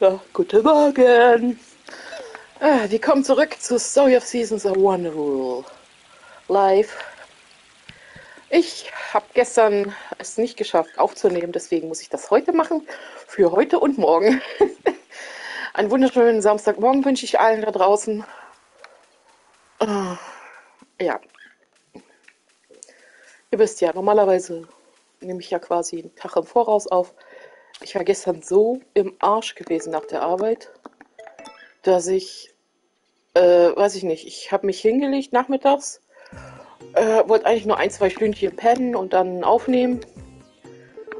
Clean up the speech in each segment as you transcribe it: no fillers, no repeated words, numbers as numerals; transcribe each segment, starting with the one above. Ja, guten Morgen. Willkommen zurück zu Story of Seasons A Wonderful Life. Ich habe gestern es nicht geschafft aufzunehmen, deswegen muss ich das heute machen. Für heute und morgen. Einen wunderschönen Samstagmorgen wünsche ich allen da draußen. Ja. Ihr wisst ja, normalerweise nehme ich ja quasi einen Tag im Voraus auf. Ich war gestern so im Arsch gewesen nach der Arbeit, dass ich, weiß ich nicht, ich habe mich hingelegt nachmittags, wollte eigentlich nur ein, zwei Stündchen pennen und dann aufnehmen.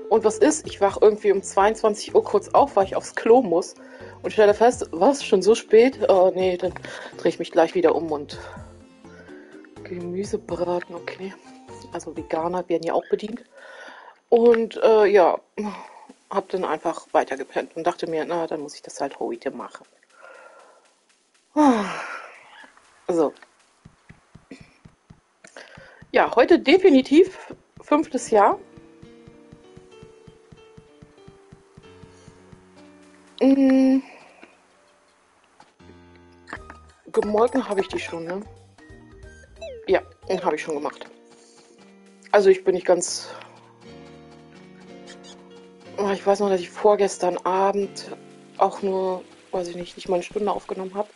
Und was ist? Ich wach irgendwie um 22 Uhr kurz auf, weil ich aufs Klo muss und stelle fest, was, schon so spät? Oh nee, dann drehe ich mich gleich wieder um und Gemüse braten, okay. Also Veganer werden ja auch bedient. Und ja, hab dann einfach weitergepennt und dachte mir, na, dann muss ich das halt heute machen. So. Ja, heute definitiv 5. Jahr. Gemolken habe ich die schon, ne? Ja, habe ich schon gemacht. Also ich bin nicht ganz... Ich weiß noch, dass ich vorgestern Abend auch nur, weiß ich nicht, nicht mal eine Stunde aufgenommen habe.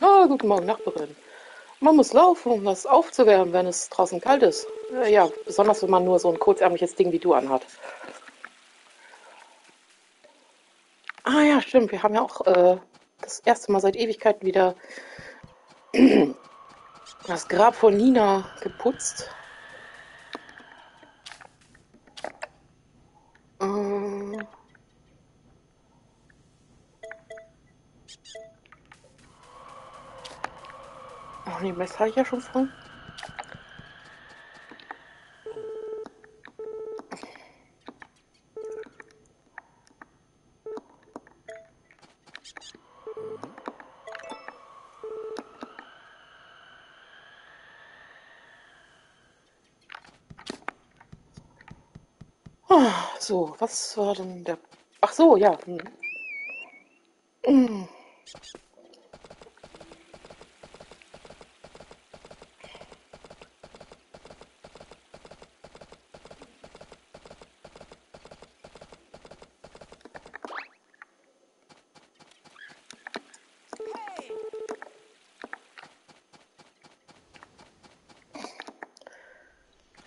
Ah, guten Morgen, Nachbarin. Man muss laufen, um das aufzuwärmen, wenn es draußen kalt ist. Ja, besonders wenn man nur so ein kurzärmliches Ding wie du anhat. Ah ja, stimmt, wir haben ja auch das erste Mal seit Ewigkeiten wieder das Grab von Nina geputzt. Oh nee, Messer habe ich ja schon voll. So, was war denn der... Ach so, ja.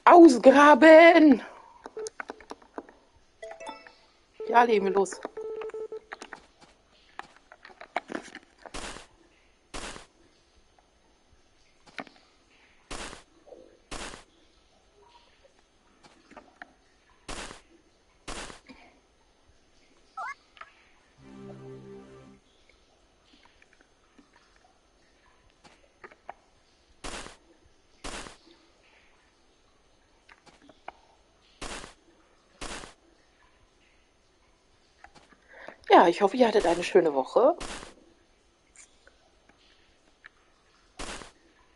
Ausgraben! Ja, legen wir los. Ja, ich hoffe, ihr hattet eine schöne Woche.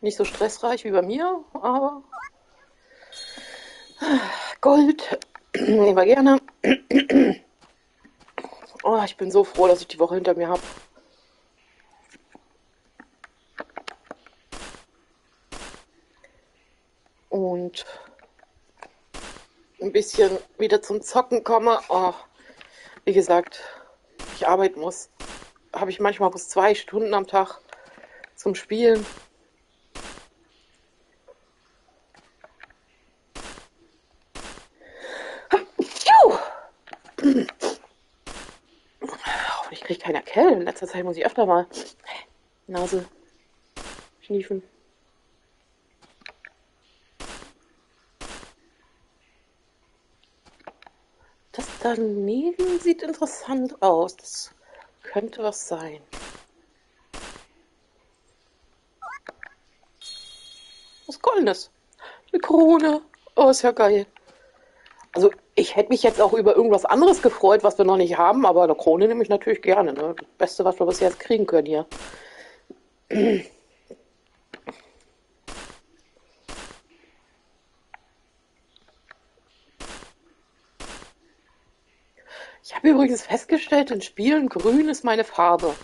Nicht so stressreich wie bei mir, aber Gold immer gerne. Oh, ich bin so froh, dass ich die Woche hinter mir habe. Und ein bisschen wieder zum Zocken komme. Oh, wie gesagt, arbeiten muss, habe ich manchmal bis 2 Stunden am Tag zum Spielen. Hoffentlich kriege ich keine Erkältung. In letzter Zeit muss ich öfter mal Nase schniefen. Daneben sieht interessant aus. Das könnte was sein. Was Goldenes. Eine Krone. Oh, ist ja geil. Also, ich hätte mich jetzt auch über irgendwas anderes gefreut, was wir noch nicht haben, aber eine Krone nehme ich natürlich gerne. Ne? Das Beste, was wir bis jetzt kriegen können hier. Ich habe übrigens festgestellt, in Spielen grün ist meine Farbe.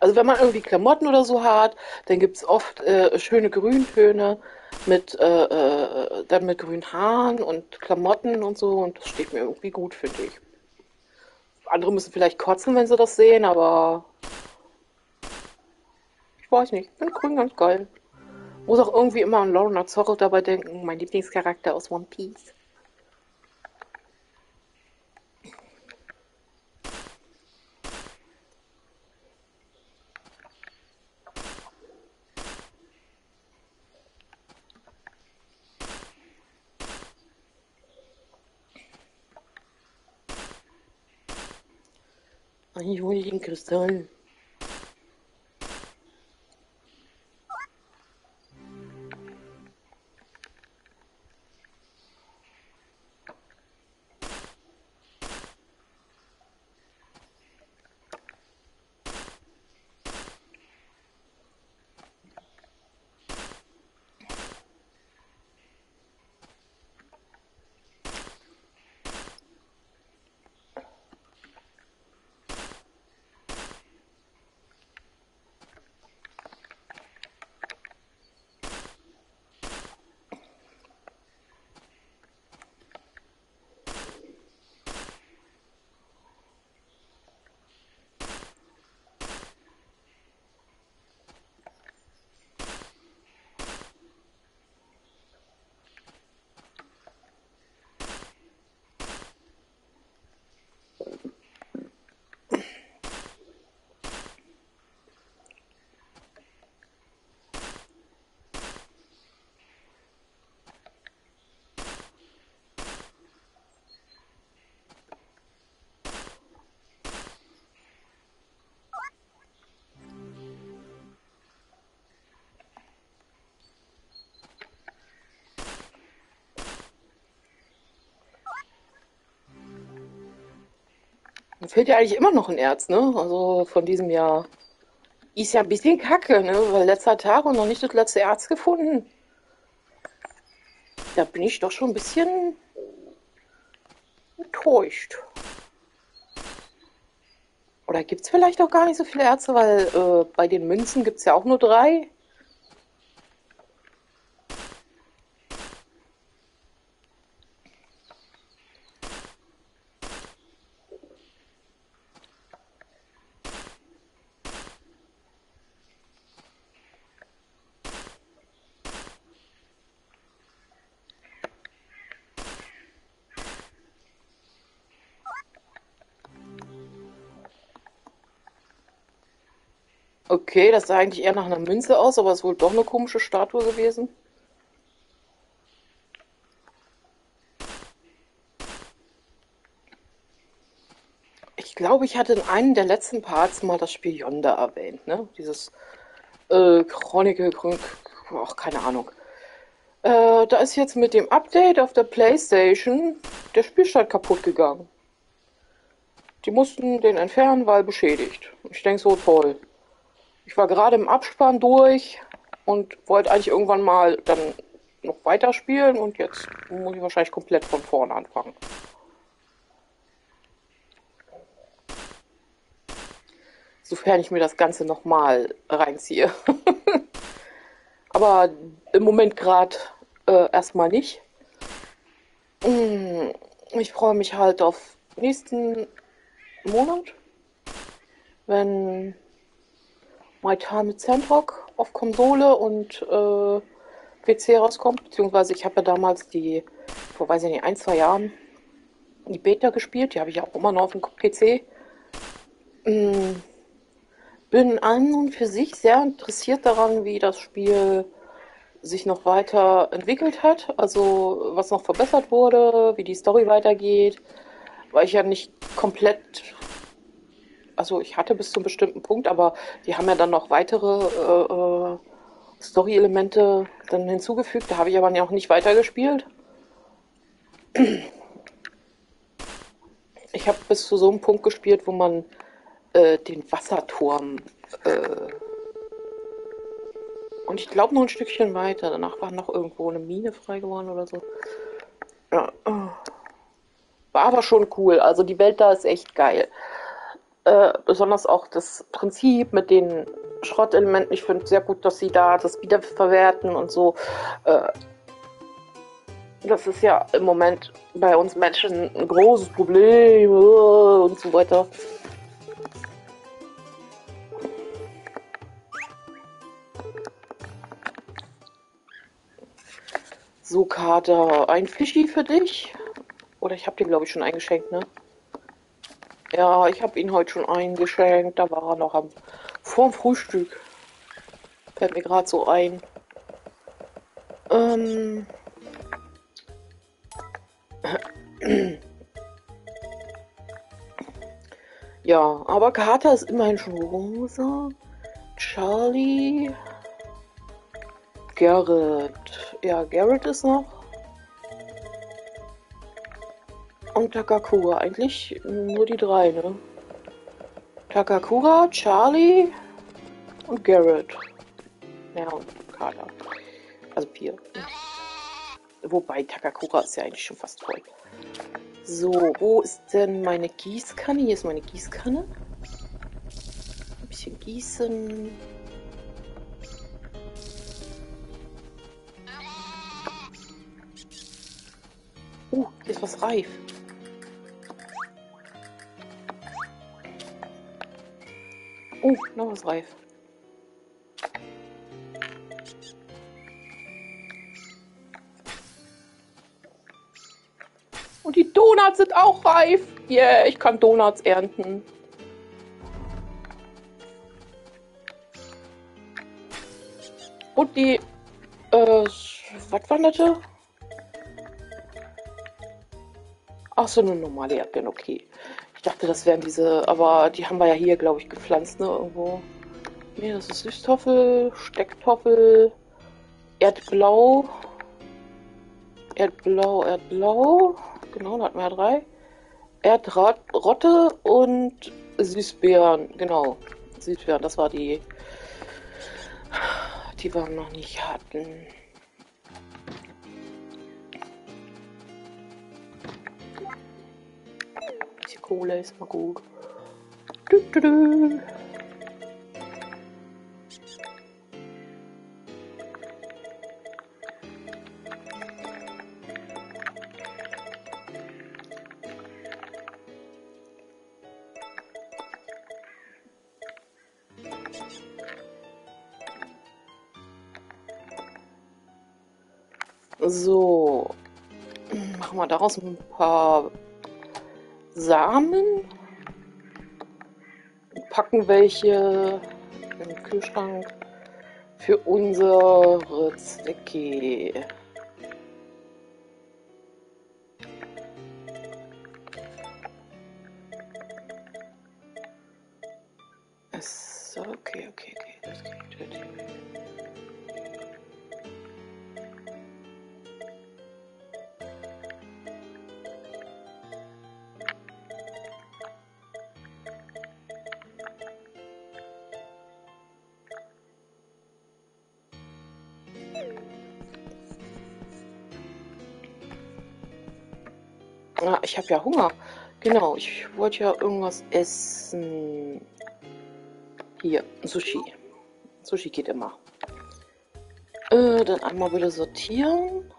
Also wenn man irgendwie Klamotten oder so hat, dann gibt es oft schöne Grüntöne mit, dann mit grünen Haaren und Klamotten und so. Und das steht mir irgendwie gut, finde ich. Andere müssen vielleicht kotzen, wenn sie das sehen, aber ich weiß nicht. Ich finde grün ganz geil. Muss auch irgendwie immer an Lorenor Zorro dabei denken, mein Lieblingscharakter aus One Piece. Ich hole den Kristall. Dann fehlt ja eigentlich immer noch ein Erz, ne? Also von diesem Jahr. Ist ja ein bisschen kacke, ne? Weil letzter Tag und noch nicht das letzte Erz gefunden. Da bin ich doch schon ein bisschen enttäuscht. Oder gibt es vielleicht auch gar nicht so viele Erze, weil bei den Münzen gibt es ja auch nur 3. Okay, das sah eigentlich eher nach einer Münze aus, aber es ist wohl doch eine komische Statue gewesen. Ich glaube, ich hatte in einem der letzten Parts mal das Spiel Yonder erwähnt, ne? Dieses Chronicle, ach, keine Ahnung. Da ist jetzt mit dem Update auf der PlayStation der Spielstand kaputt gegangen. Die mussten den entfernen, weil beschädigt. Ich denke so, toll. Ich war gerade im Abspann durch und wollte eigentlich irgendwann mal dann noch weiterspielen und jetzt muss ich wahrscheinlich komplett von vorne anfangen. Sofern ich mir das Ganze nochmal reinziehe. Aber im Moment gerade erstmal nicht. Ich freue mich halt auf nächsten Monat, wenn My Time at Sandrock auf Konsole und PC rauskommt, beziehungsweise ich habe ja damals die, vor weiß ich nicht, 1-2 Jahren die Beta gespielt, die habe ich ja auch immer noch auf dem PC. Bin an und für sich sehr interessiert daran, wie das Spiel sich noch weiter entwickelt hat, also was noch verbessert wurde, wie die Story weitergeht, weil ich ja nicht komplett... Also ich hatte bis zu einem bestimmten Punkt, aber die haben ja dann noch weitere Story-Elemente dann hinzugefügt. Da habe ich aber ja auch nicht weitergespielt. Ich habe bis zu so einem Punkt gespielt, wo man den Wasserturm... und ich glaube noch ein Stückchen weiter. Danach war noch irgendwo eine Mine frei geworden oder so. Ja, aber schon cool. Also die Welt da ist echt geil. Besonders auch das Prinzip mit den Schrottelementen. Ich finde es sehr gut, dass sie da das wiederverwerten und so. Das ist ja im Moment bei uns Menschen ein großes Problem und so weiter. So, Carter, ein Fischi für dich? Oder ich habe den, glaube ich, schon eingeschenkt, ne? Ja, ich habe ihn heute schon eingeschenkt. Da war er noch vorm Frühstück. Fällt mir gerade so ein. Ja, aber Carter ist immerhin schon rosa. Charlie. Garrett. Ja, Garrett ist noch. Und Takakura. Eigentlich nur die drei, ne? Takakura, Charlie und Garrett. Ja, und Carter. Also vier. Wobei, Takakura ist ja eigentlich schon fast voll. So, wo ist denn meine Gießkanne? Hier ist meine Gießkanne. Ein bisschen gießen. Hier ist was reif. Noch was reif. Und die Donuts sind auch reif. Yeah, ich kann Donuts ernten. Und die, was war das? Ach so, eine normale Erdbeeren, okay. Ich dachte, das wären diese, aber die haben wir ja hier, glaube ich, gepflanzt, ne, irgendwo. Nee, das ist Süßtoffel, Stecktoffel, Erdblau. Erdblau, Erdblau. Genau, da hatten wir ja drei. Erdrotte und Süßbeeren, genau. Süßbeeren, das war die, die wir noch nicht hatten. Kohle ist mal gut. So, machen wir daraus ein paar Samen, packen welche im Kühlschrank für unsere Zwecke. So, okay, das geht. Ich habe ja Hunger. Genau, ich wollte ja irgendwas essen. Hier, Sushi. Sushi geht immer. Dann einmal wieder sortieren.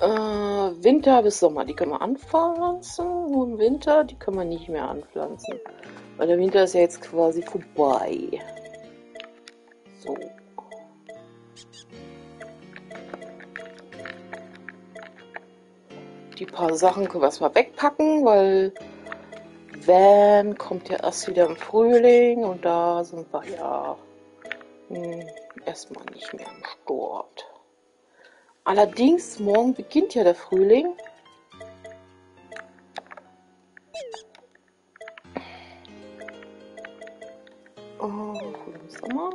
Winter bis Sommer, die können wir anpflanzen. Nur im Winter, die können wir nicht mehr anpflanzen. Weil der Winter ist ja jetzt quasi vorbei. So. Die paar Sachen können wir erstmal wegpacken, weil Van kommt ja erst wieder im Frühling und da sind wir ja erstmal nicht mehr im Stort. Allerdings, morgen beginnt ja der Frühling. Oh, Frühling bis Sommer.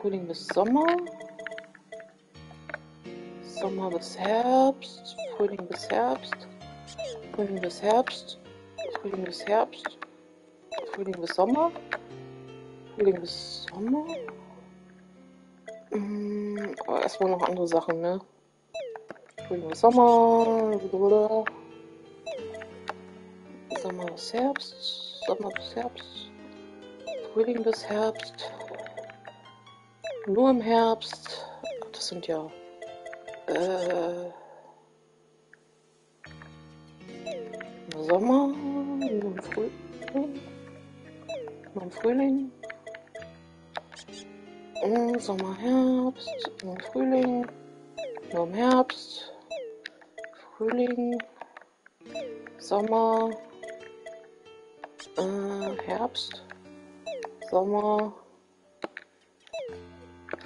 Frühling bis Sommer. Sommer bis Herbst, Frühling bis Herbst, Frühling bis Herbst, Frühling bis Herbst, Frühling bis Sommer, Frühling bis Sommer. Aber erstmal noch andere Sachen, ne? Frühling bis Sommer, Sommer bis Herbst, Sommer bis Herbst, Frühling bis Herbst, nur im Herbst, das sind ja, Sommer, nur im Frühling, Sommer, Herbst, nur im Frühling, nur im Herbst, Frühling, Sommer, Herbst, Sommer,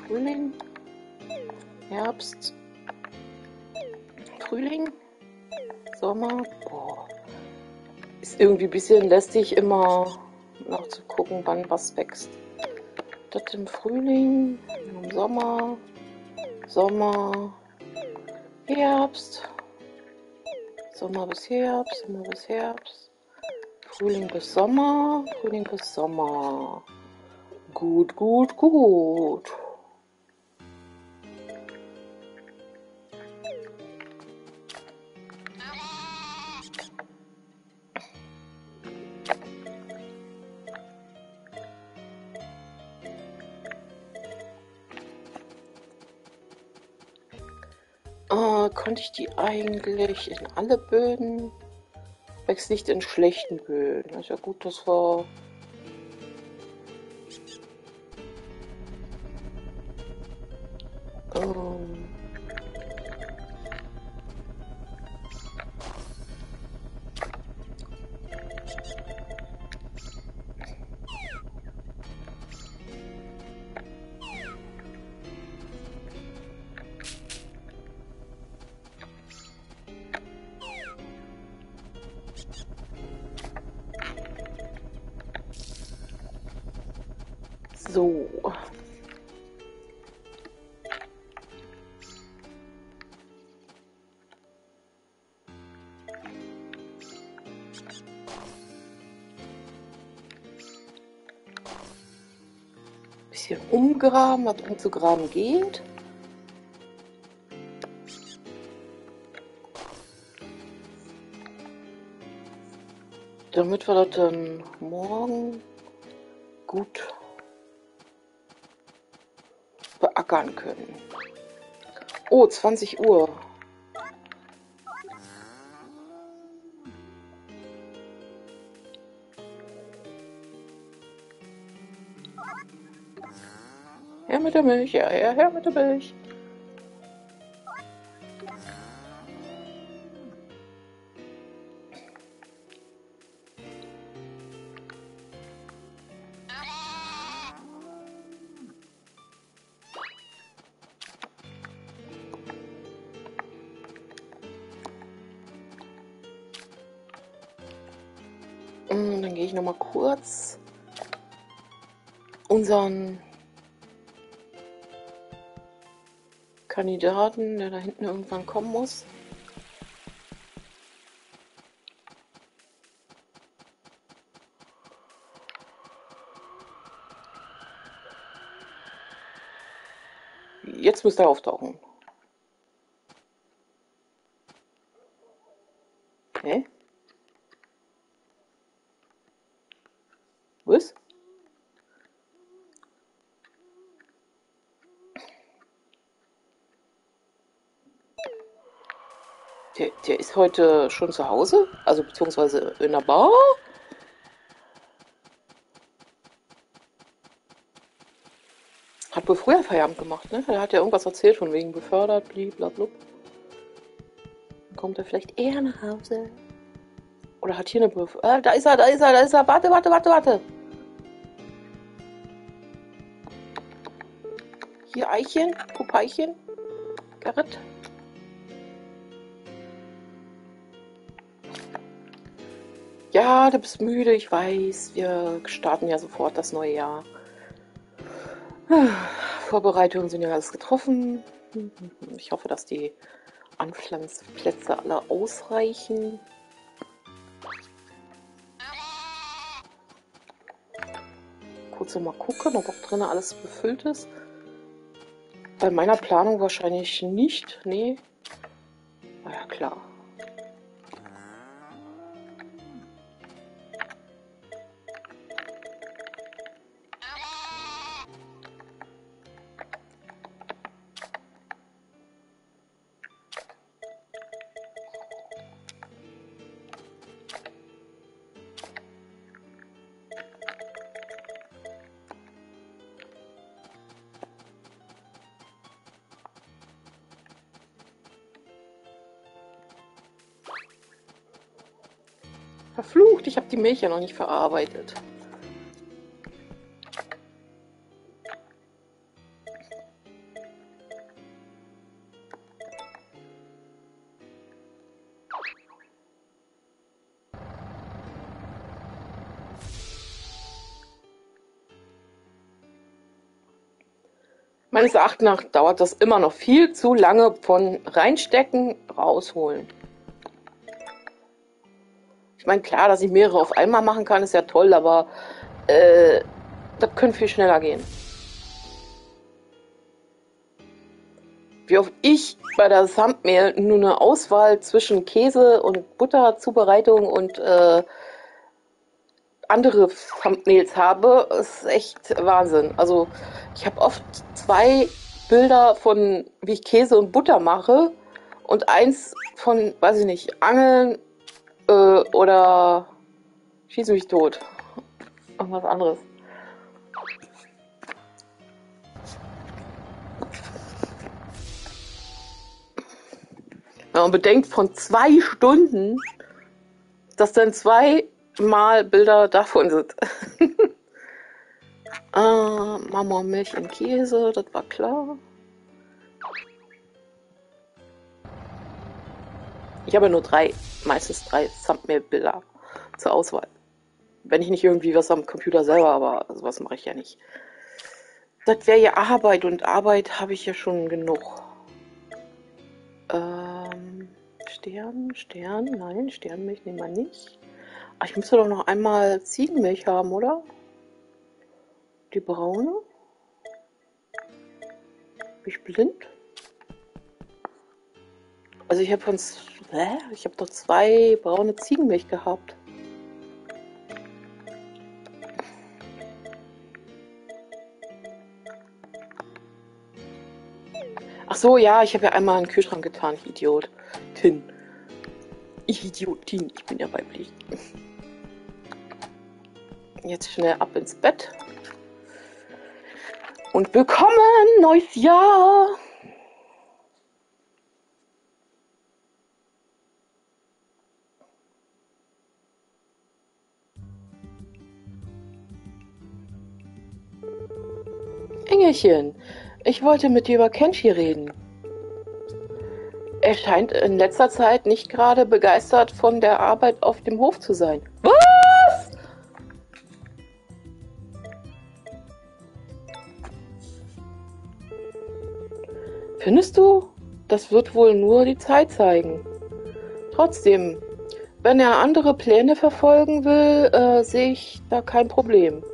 Frühling, Herbst, Frühling, Sommer, boah, ist irgendwie ein bisschen lästig immer nachzugucken, wann was wächst. Das im Frühling, im Sommer, Sommer, Herbst, Sommer bis Herbst, Sommer bis Herbst, Frühling bis Sommer, Frühling bis Sommer. Gut, gut, gut. Konnte ich die eigentlich in alle Böden? Wächst nicht in schlechten Böden. Ist ja gut, das war. So. Bisschen umgraben, was umzugraben geht. Damit wir das dann morgen gut beackern können. Oh, 20 Uhr. Her mit der Milch, ja, her mit der Milch. Dann gehe ich nochmal kurz unseren Kandidaten, der da hinten irgendwann kommen muss. Jetzt müsste er auftauchen. Okay. Was? Der ist heute schon zu Hause, also beziehungsweise in der Bar. Hat wohl früher Feierabend gemacht, ne? Der hat ja irgendwas erzählt von wegen befördert, blablabla. Dann kommt er vielleicht eher nach Hause. Oder hat hier eine Beförderung. Ah, da ist er, da ist er, da ist er. Warte, warte, warte, warte. Hier Eichen, Pupeilchen, Garrett. Ja, du bist müde, ich weiß. Wir starten ja sofort das neue Jahr. Vorbereitungen sind ja alles getroffen. Ich hoffe, dass die Anpflanzplätze alle ausreichen. Kurz nochmal gucken, ob auch drin alles befüllt ist. Bei meiner Planung wahrscheinlich nicht, nee. Na ja, klar. Verflucht, ich habe die Milch ja noch nicht verarbeitet. Meines Erachtens nach dauert das immer noch viel zu lange von reinstecken, rausholen. Ich meine, klar, dass ich mehrere auf einmal machen kann, ist ja toll, aber das könnte viel schneller gehen. Wie oft ich bei der Thumbnail nur eine Auswahl zwischen Käse und Butterzubereitung und andere Thumbnails habe, ist echt Wahnsinn. Also ich habe oft zwei Bilder von, wie ich Käse und Butter mache und eins von, weiß ich nicht, Angeln oder schieß mich tot. Irgendwas anderes. Wenn man bedenkt, von 2 Stunden, dass dann 2 Mal Bilder davon sind. Mama, Milch und Käse, das war klar. Ich habe nur meistens drei Thumbnail-Bilder zur Auswahl. Wenn ich nicht irgendwie was am Computer selber, aber sowas mache ich ja nicht. Das wäre ja Arbeit und Arbeit habe ich ja schon genug. Stern, nein, Sternmilch nehmen wir nicht. Ich müsste doch noch einmal Ziegenmilch haben, oder? Die braune? Bin ich blind? Also ich habe doch 2 braune Ziegenmilch gehabt. Ach so, ja, ich habe ja einmal einen Kühlschrank getan, ich Idiotin. Ich Idiotin, ich bin ja weiblich. Jetzt schnell ab ins Bett. Und willkommen, neues Jahr! Engelchen, ich wollte mit dir über Kenshi reden. Er scheint in letzter Zeit nicht gerade begeistert von der Arbeit auf dem Hof zu sein. Was? Findest du? Das wird wohl nur die Zeit zeigen. Trotzdem, wenn er andere Pläne verfolgen will, sehe ich da kein Problem.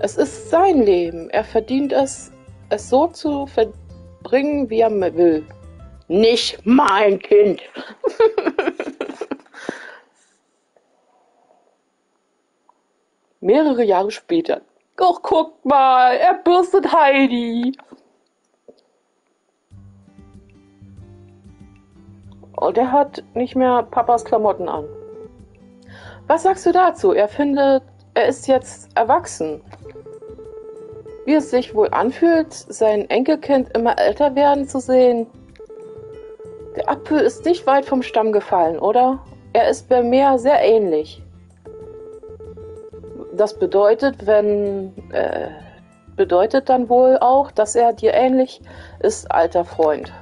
Es ist sein Leben. Er verdient es, es so zu verbringen, wie er will. Nicht mein Kind. Mehrere Jahre später. Doch, guck mal, er bürstet Heidi. Und er hat nicht mehr Papas Klamotten an. Was sagst du dazu? Er findet, er ist jetzt erwachsen. Wie es sich wohl anfühlt, sein Enkelkind immer älter werden zu sehen. Der Apfel ist nicht weit vom Stamm gefallen, oder? Er ist Bermeer sehr ähnlich. Das bedeutet, bedeutet dann wohl auch, dass er dir ähnlich ist, alter Freund.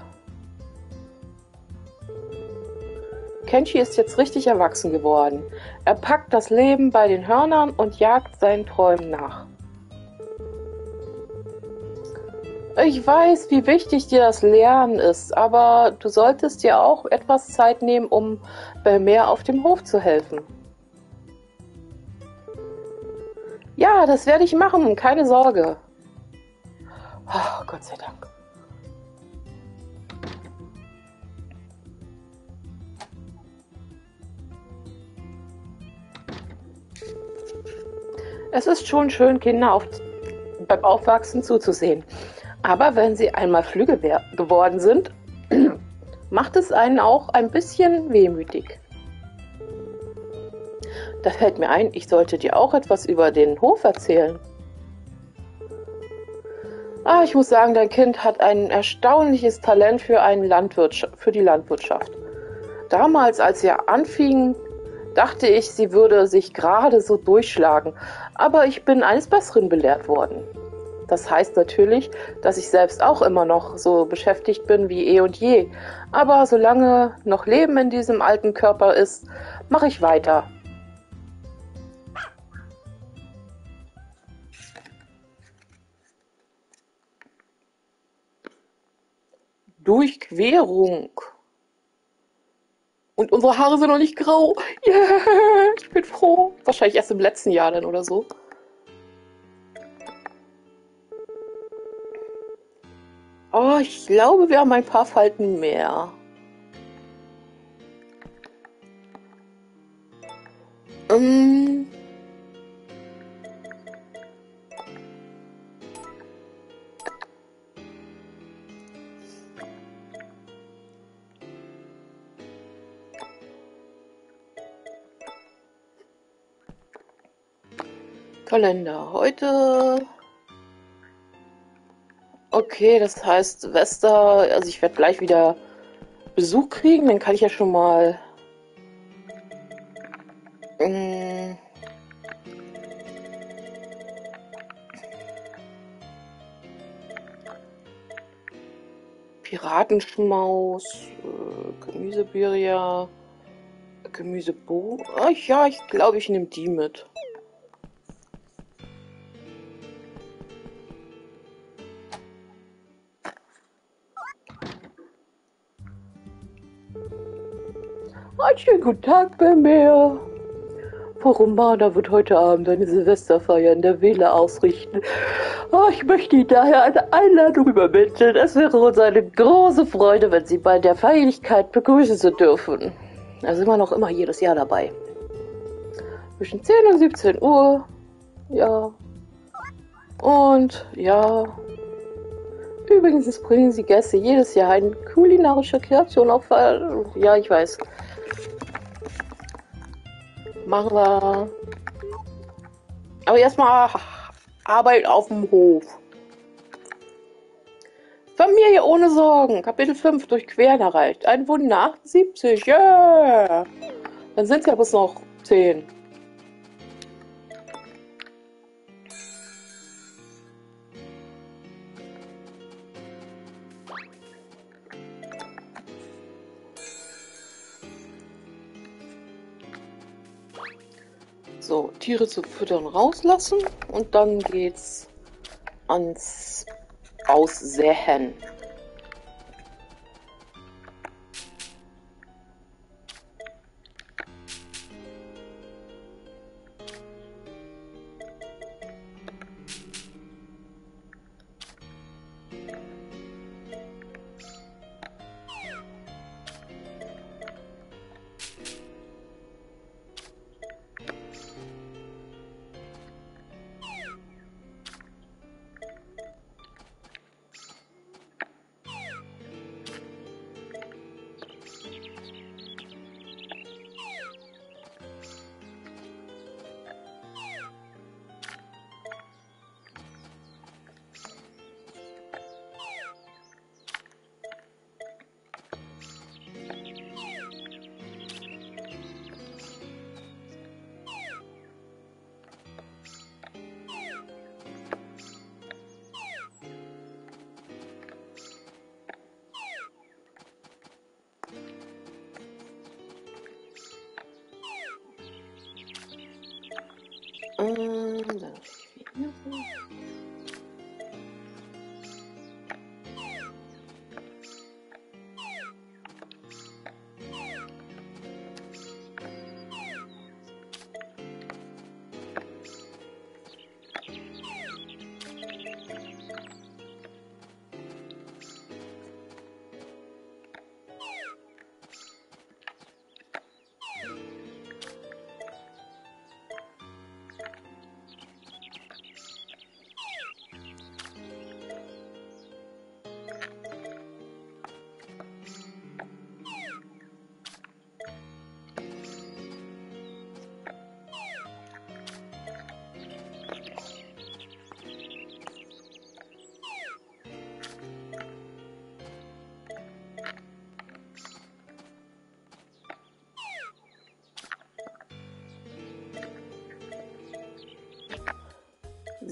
Kenshi ist jetzt richtig erwachsen geworden. Er packt das Leben bei den Hörnern und jagt seinen Träumen nach. Ich weiß, wie wichtig dir das Lernen ist, aber du solltest dir auch etwas Zeit nehmen, um Bermeer auf dem Hof zu helfen. Ja, das werde ich machen, keine Sorge. Oh, Gott sei Dank. Es ist schon schön, Kinder beim Aufwachsen zuzusehen. Aber wenn sie einmal Flügge geworden sind, macht es einen auch ein bisschen wehmütig. Da fällt mir ein, ich sollte dir auch etwas über den Hof erzählen. Ah, ich muss sagen, dein Kind hat ein erstaunliches Talent für die Landwirtschaft. Damals, als wir anfingen, Dachte ich, sie würde sich gerade so durchschlagen, aber ich bin eines Besseren belehrt worden. Das heißt natürlich, dass ich selbst auch immer noch so beschäftigt bin wie eh und je, aber solange noch Leben in diesem alten Körper ist, mache ich weiter. Durchquerung. Und unsere Haare sind noch nicht grau. Yeah, ich bin froh. Wahrscheinlich erst im letzten Jahr dann oder so. Oh, ich glaube, wir haben ein paar Falten mehr. Kalender heute. Okay, das heißt Wester, also ich werde gleich wieder Besuch kriegen, dann kann ich ja schon mal Piratenschmaus, Gemüsebiria, Gemüsebogen. Ach ja, ich glaube, ich nehme die mit. Einen schönen guten Tag, Bermeer. Frau Romana wird heute Abend eine Silvesterfeier in der Villa ausrichten. Oh, ich möchte Ihnen daher eine Einladung übermitteln. Es wäre uns eine große Freude, wenn Sie bei der Feierlichkeit begrüßen zu dürfen. Da sind wir noch immer jedes Jahr dabei. Zwischen 10 und 17 Uhr. Ja. Und ja. Übrigens bringen Sie Gäste jedes Jahr eine kulinarische Kreation auf. Ja, ich weiß. Machen wir. Aber erstmal Arbeit auf dem Hof. Familie ohne Sorgen. Kapitel 5 durchqueren erreicht. Ein Wunder 78. Yeah. Dann sind es ja bis noch 10. So, Tiere zu füttern rauslassen und dann geht's ans Aussäen.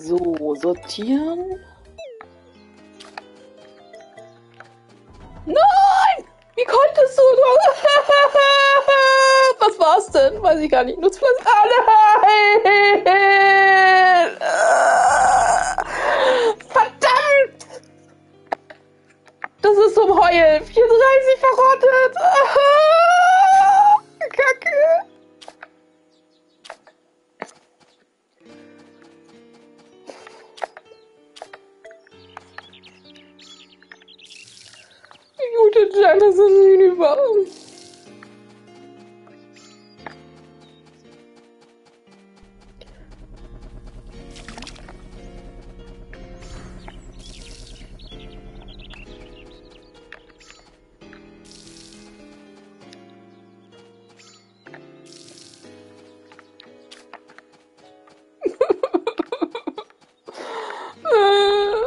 So, sortieren. Nein! Wie konntest du? Was war's denn? Weiß ich gar nicht. Nutzpflanzen. Verdammt! Das ist zum Heulen. 34 verrottet. Kacke. Gute Jungle sind hinüber.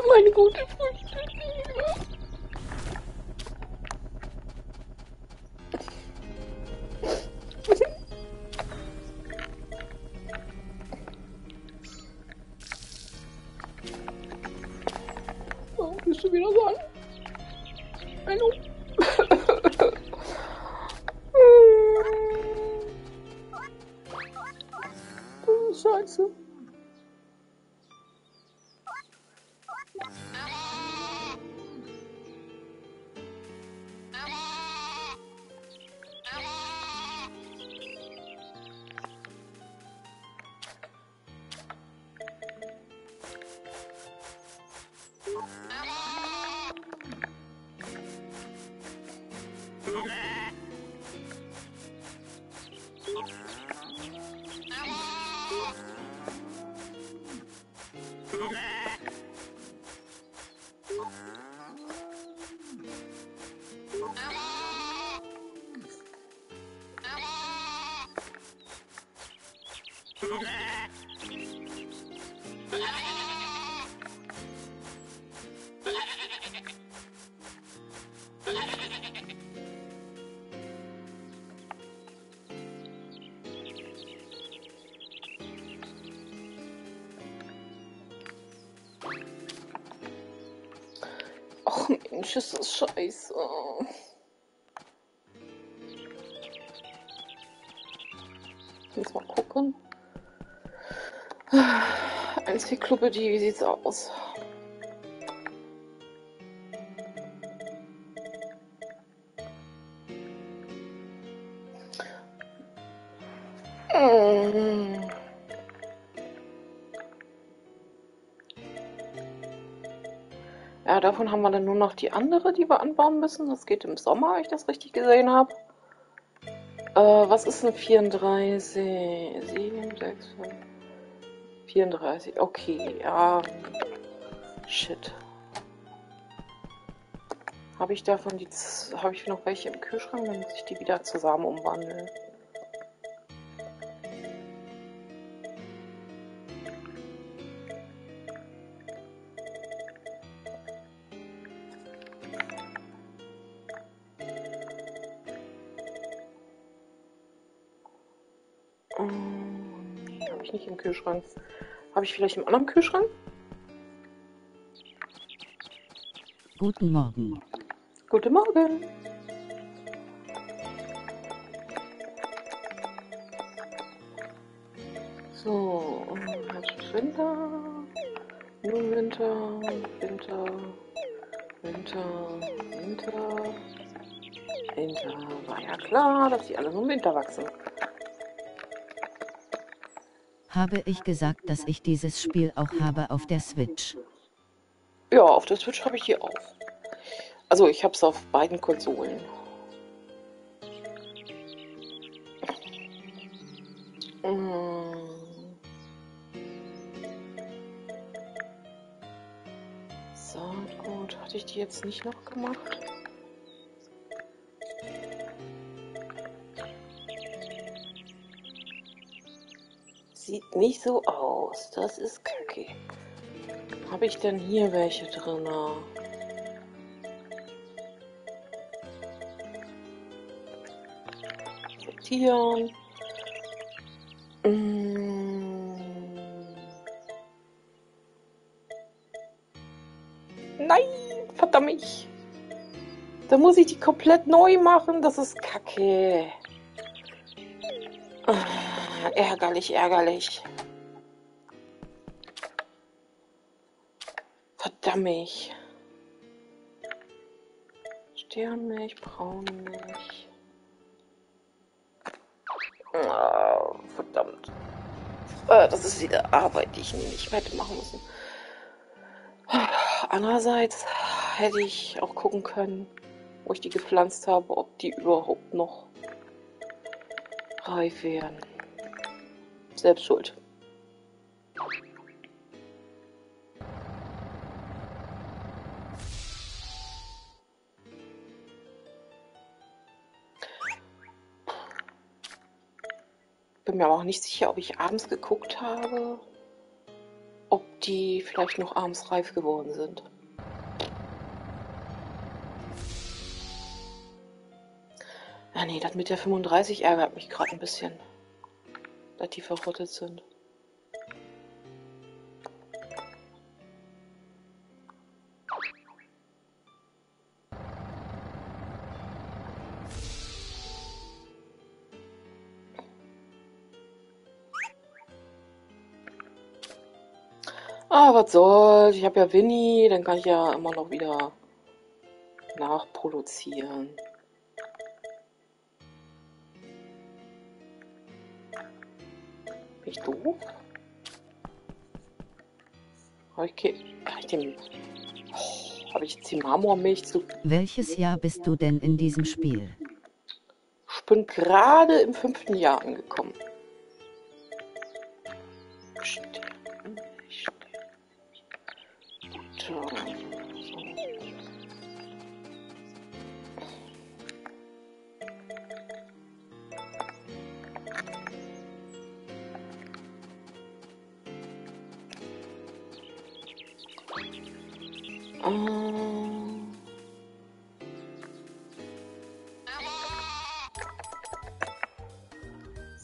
Meine gute Früchte. Mensch, ist das scheiße. Jetzt mal gucken. Enzyklopädie, wie sieht's aus? Davon haben wir dann nur noch die andere, die wir anbauen müssen. Das geht im Sommer, wenn ich das richtig gesehen habe. Was ist denn 34? 7, 6, 5, 34. Okay, ja. Shit. Habe ich davon die... Habe ich noch welche im Kühlschrank? Dann muss ich die wieder zusammen umwandeln. Kühlschrank. Habe ich vielleicht im anderen Kühlschrank? Guten Morgen. Guten Morgen. So, Winter, nun Winter, Winter, Winter, Winter, Winter. War ja klar, dass die alle nur im Winter wachsen. Habe ich gesagt, dass ich dieses Spiel auch habe auf der Switch? Ja, auf der Switch habe ich die auch. Also ich habe es auf beiden Konsolen. So, gut. Hatte ich die jetzt nicht noch gemacht? Sieht nicht so aus. Das ist kacke. Habe ich denn hier welche drin? Sortieren. unter mich. Da muss ich die komplett neu machen. Das ist kacke. Ach, ärgerlich, ärgerlich. Verdammt. Sternmilch, Braunmilch. Oh, verdammt. Das ist wieder Arbeit, die ich nicht hätte machen müssen. Andererseits hätte ich auch gucken können, wo ich die gepflanzt habe, ob die überhaupt noch reif wären. Selbst schuld. Bin mir aber auch nicht sicher, ob ich abends geguckt habe, ob die vielleicht noch abends reif geworden sind. Ah nee, das mit der 35 ärgert mich gerade ein bisschen, da die verrottet sind. Ah, was soll's, ich habe ja Winnie, dann kann ich ja immer noch wieder nachproduzieren. Bin ich doof? Hab ich jetzt die Marmormilch zu... Welches Jahr bist du denn in diesem Spiel? Ich bin gerade im 5. Jahr angekommen.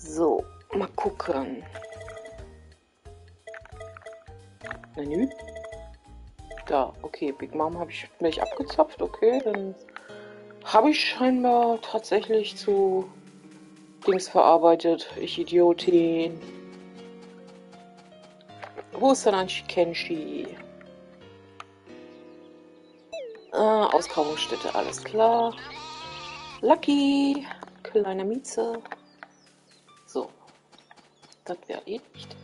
So, mal gucken. Menü? Da, okay, Big Mom habe ich Milch abgezapft, okay, dann habe ich scheinbar tatsächlich zu Dings verarbeitet, ich Idiotin. Wo ist denn eigentlich Kenshi? Auskauungsstätte, alles klar. Lucky, kleine Mieze. So, das wäre eh nicht.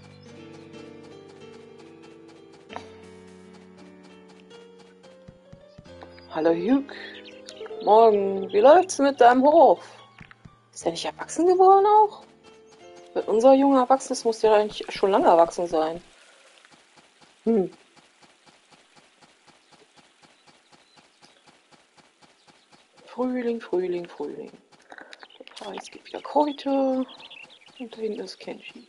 Hallo Hugh, morgen, wie läuft's mit deinem Hof? Ist er nicht erwachsen geworden auch? Wenn unser Junge erwachsen ist, muss der eigentlich schon lange erwachsen sein. Hm. Frühling, Frühling, Frühling. Ah, es gibt wieder Kräuter. Und da hinten ist Kenshi.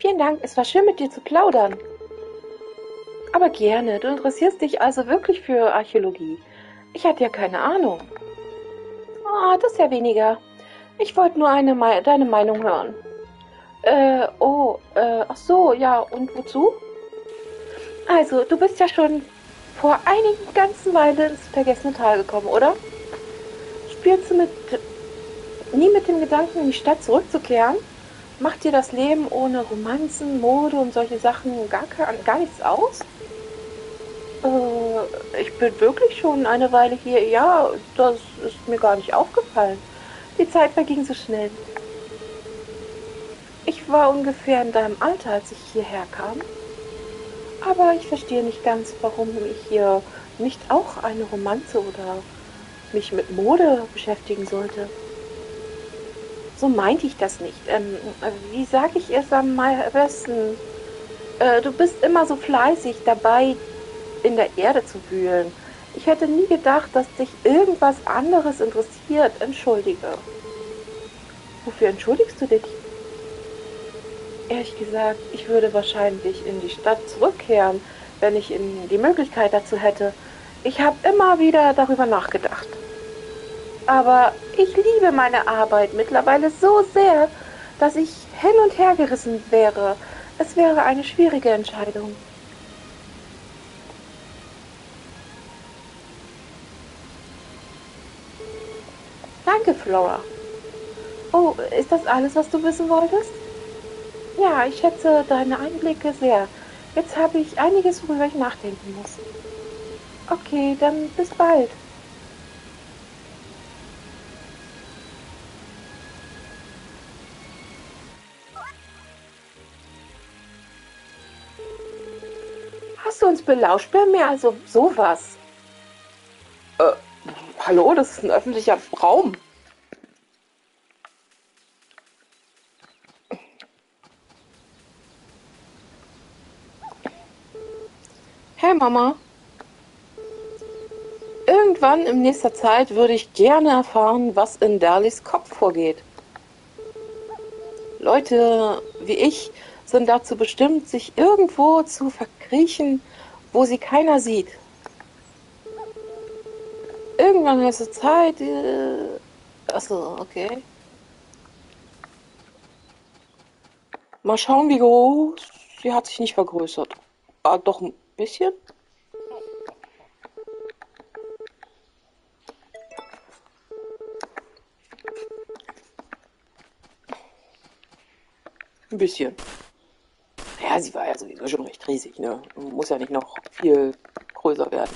Vielen Dank, es war schön mit dir zu plaudern. Aber gerne, du interessierst dich also wirklich für Archäologie. Ich hatte ja keine Ahnung. Ah, das ist ja weniger. Ich wollte nur deine Meinung hören. Ach so, ja, und wozu? Also, du bist ja schon vor einigen ganzen Weile ins vergessene Tal gekommen, oder? Spielst du nie mit dem Gedanken, in die Stadt zurückzukehren? Macht dir das Leben ohne Romanzen, Mode und solche Sachen gar nichts aus? Ich bin wirklich schon eine Weile hier. Ja, das ist mir gar nicht aufgefallen. Die Zeit verging so schnell. Ich war ungefähr in deinem Alter, als ich hierher kam. Aber ich verstehe nicht ganz, warum ich hier nicht auch eine Romanze oder mich mit Mode beschäftigen sollte. So meinte ich das nicht. Wie sage ich es am besten? Du bist immer so fleißig dabei, in der Erde zu wühlen. Ich hätte nie gedacht, dass dich irgendwas anderes interessiert. Entschuldige. Wofür entschuldigst du dich? Ehrlich gesagt, ich würde wahrscheinlich in die Stadt zurückkehren, wenn ich die Möglichkeit dazu hätte. Ich habe immer wieder darüber nachgedacht. Aber ich liebe meine Arbeit mittlerweile so sehr, dass ich hin und her gerissen wäre. Es wäre eine schwierige Entscheidung. Danke, Flora. Oh, ist das alles, was du wissen wolltest? Ja, ich schätze deine Einblicke sehr. Jetzt habe ich einiges, worüber ich nachdenken muss. Okay, dann bis bald. Hast du uns belauscht, Bermeer? Also sowas. Hallo, das ist ein öffentlicher Raum. Hey Mama. Irgendwann in nächster Zeit würde ich gerne erfahren, was in Darlings Kopf vorgeht. Leute wie ich sind dazu bestimmt, sich irgendwo zu verkriechen, wo sie keiner sieht. Irgendwann in nächster Zeit... achso, okay. Mal schauen, wie groß... Sie hat sich nicht vergrößert. Ah, doch ein bisschen. Ein bisschen. Ja, sie war ja sowieso schon recht riesig, ne? Muss ja nicht noch viel größer werden.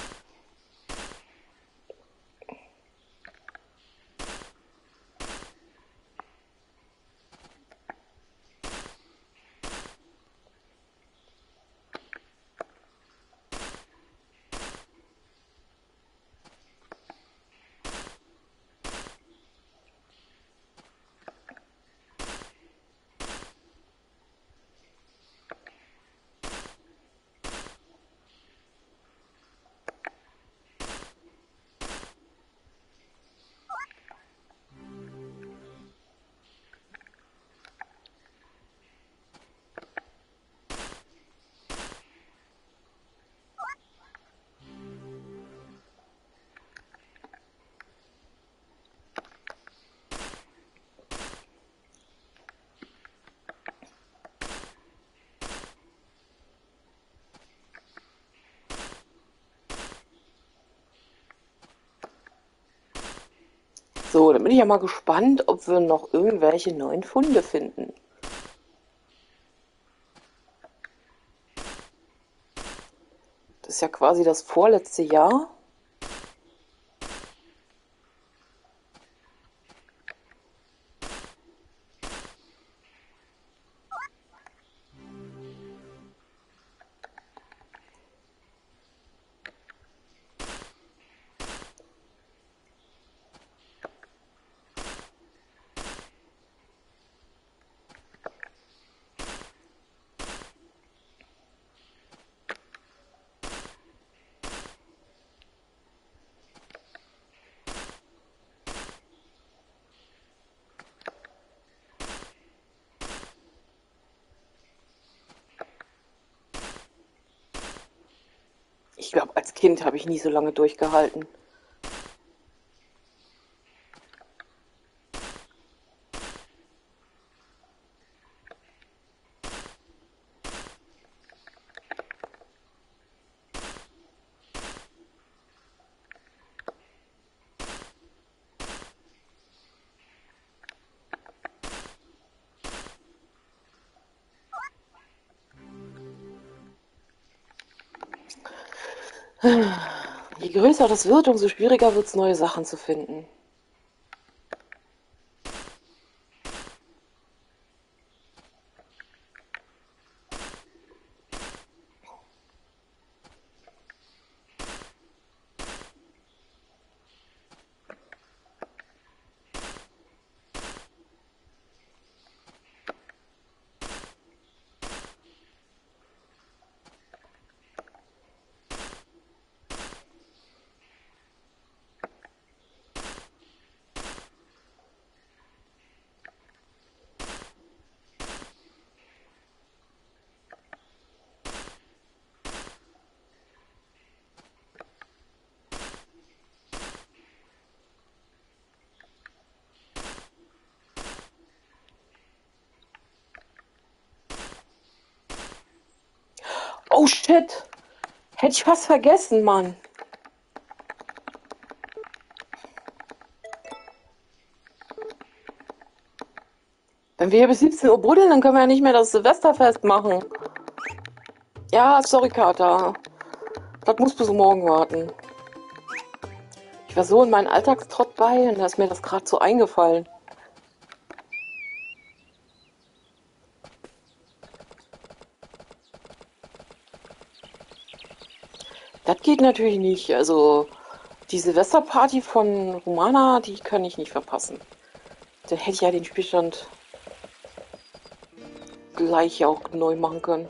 So, dann bin ich ja mal gespannt, ob wir noch irgendwelche neuen Funde finden. Das ist ja quasi das vorletzte Jahr. Ich glaube, als Kind habe ich nie so lange durchgehalten. Je größer das wird, umso schwieriger wird es, neue Sachen zu finden. Oh shit. Hätte ich fast vergessen, Mann. Wenn wir hier bis 17 Uhr buddeln, dann können wir ja nicht mehr das Silvesterfest machen. Ja, sorry, Carter. Das muss bis morgen warten. Ich war so in meinen Alltagstrott bei und da ist mir das gerade so eingefallen. Das geht natürlich nicht. Also die Silvesterparty von Romana, die kann ich nicht verpassen. Dann hätte ich ja den Spielstand gleich auch neu machen können.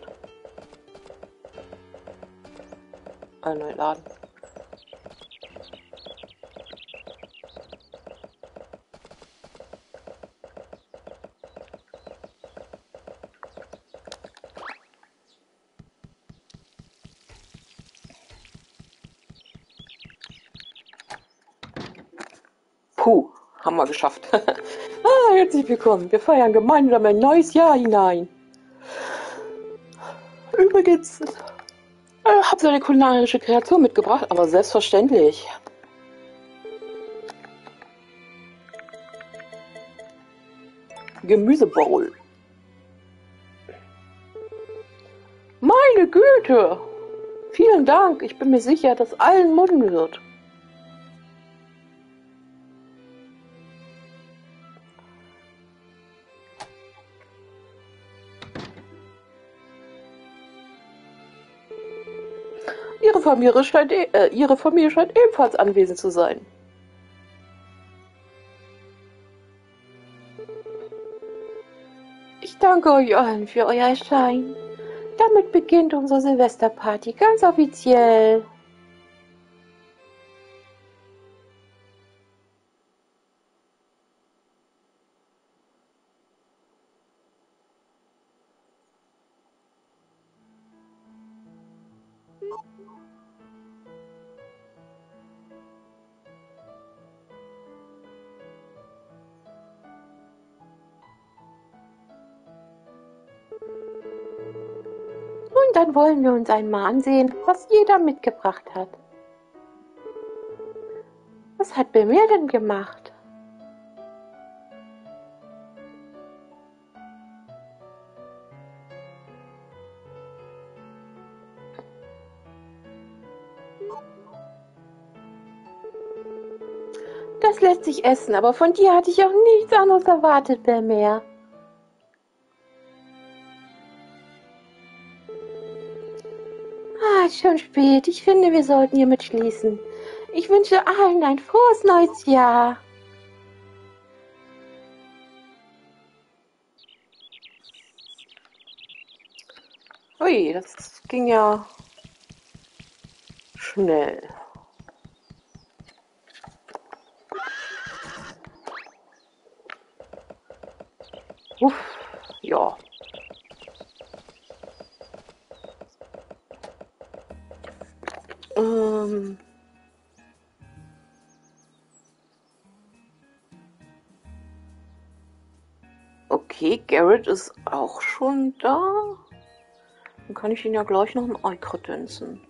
Neu laden. Puh, haben wir geschafft. Ah, herzlich willkommen. Wir feiern gemeinsam ein neues Jahr hinein. Übrigens, hab so eine kulinarische Kreatur mitgebracht, aber selbstverständlich. Gemüsebowl. Meine Güte! Vielen Dank, ich bin mir sicher, dass allen mund wird. Ihre Familie scheint ebenfalls anwesend zu sein. Ich danke euch allen für euer Erscheinen. Damit beginnt unsere Silvesterparty ganz offiziell. Dann wollen wir uns einmal ansehen, was jeder mitgebracht hat. Was hat Bermeer denn gemacht? Das lässt sich essen, aber von dir hatte ich auch nichts anderes erwartet, Bermeer. Schon spät. Ich finde, wir sollten hiermit schließen. Ich wünsche allen ein frohes neues Jahr. Ui, das ging ja schnell. Uff, ja. Okay, Garrett ist auch schon da. Dann kann ich ihn ja gleich noch ein Ei kredenzen.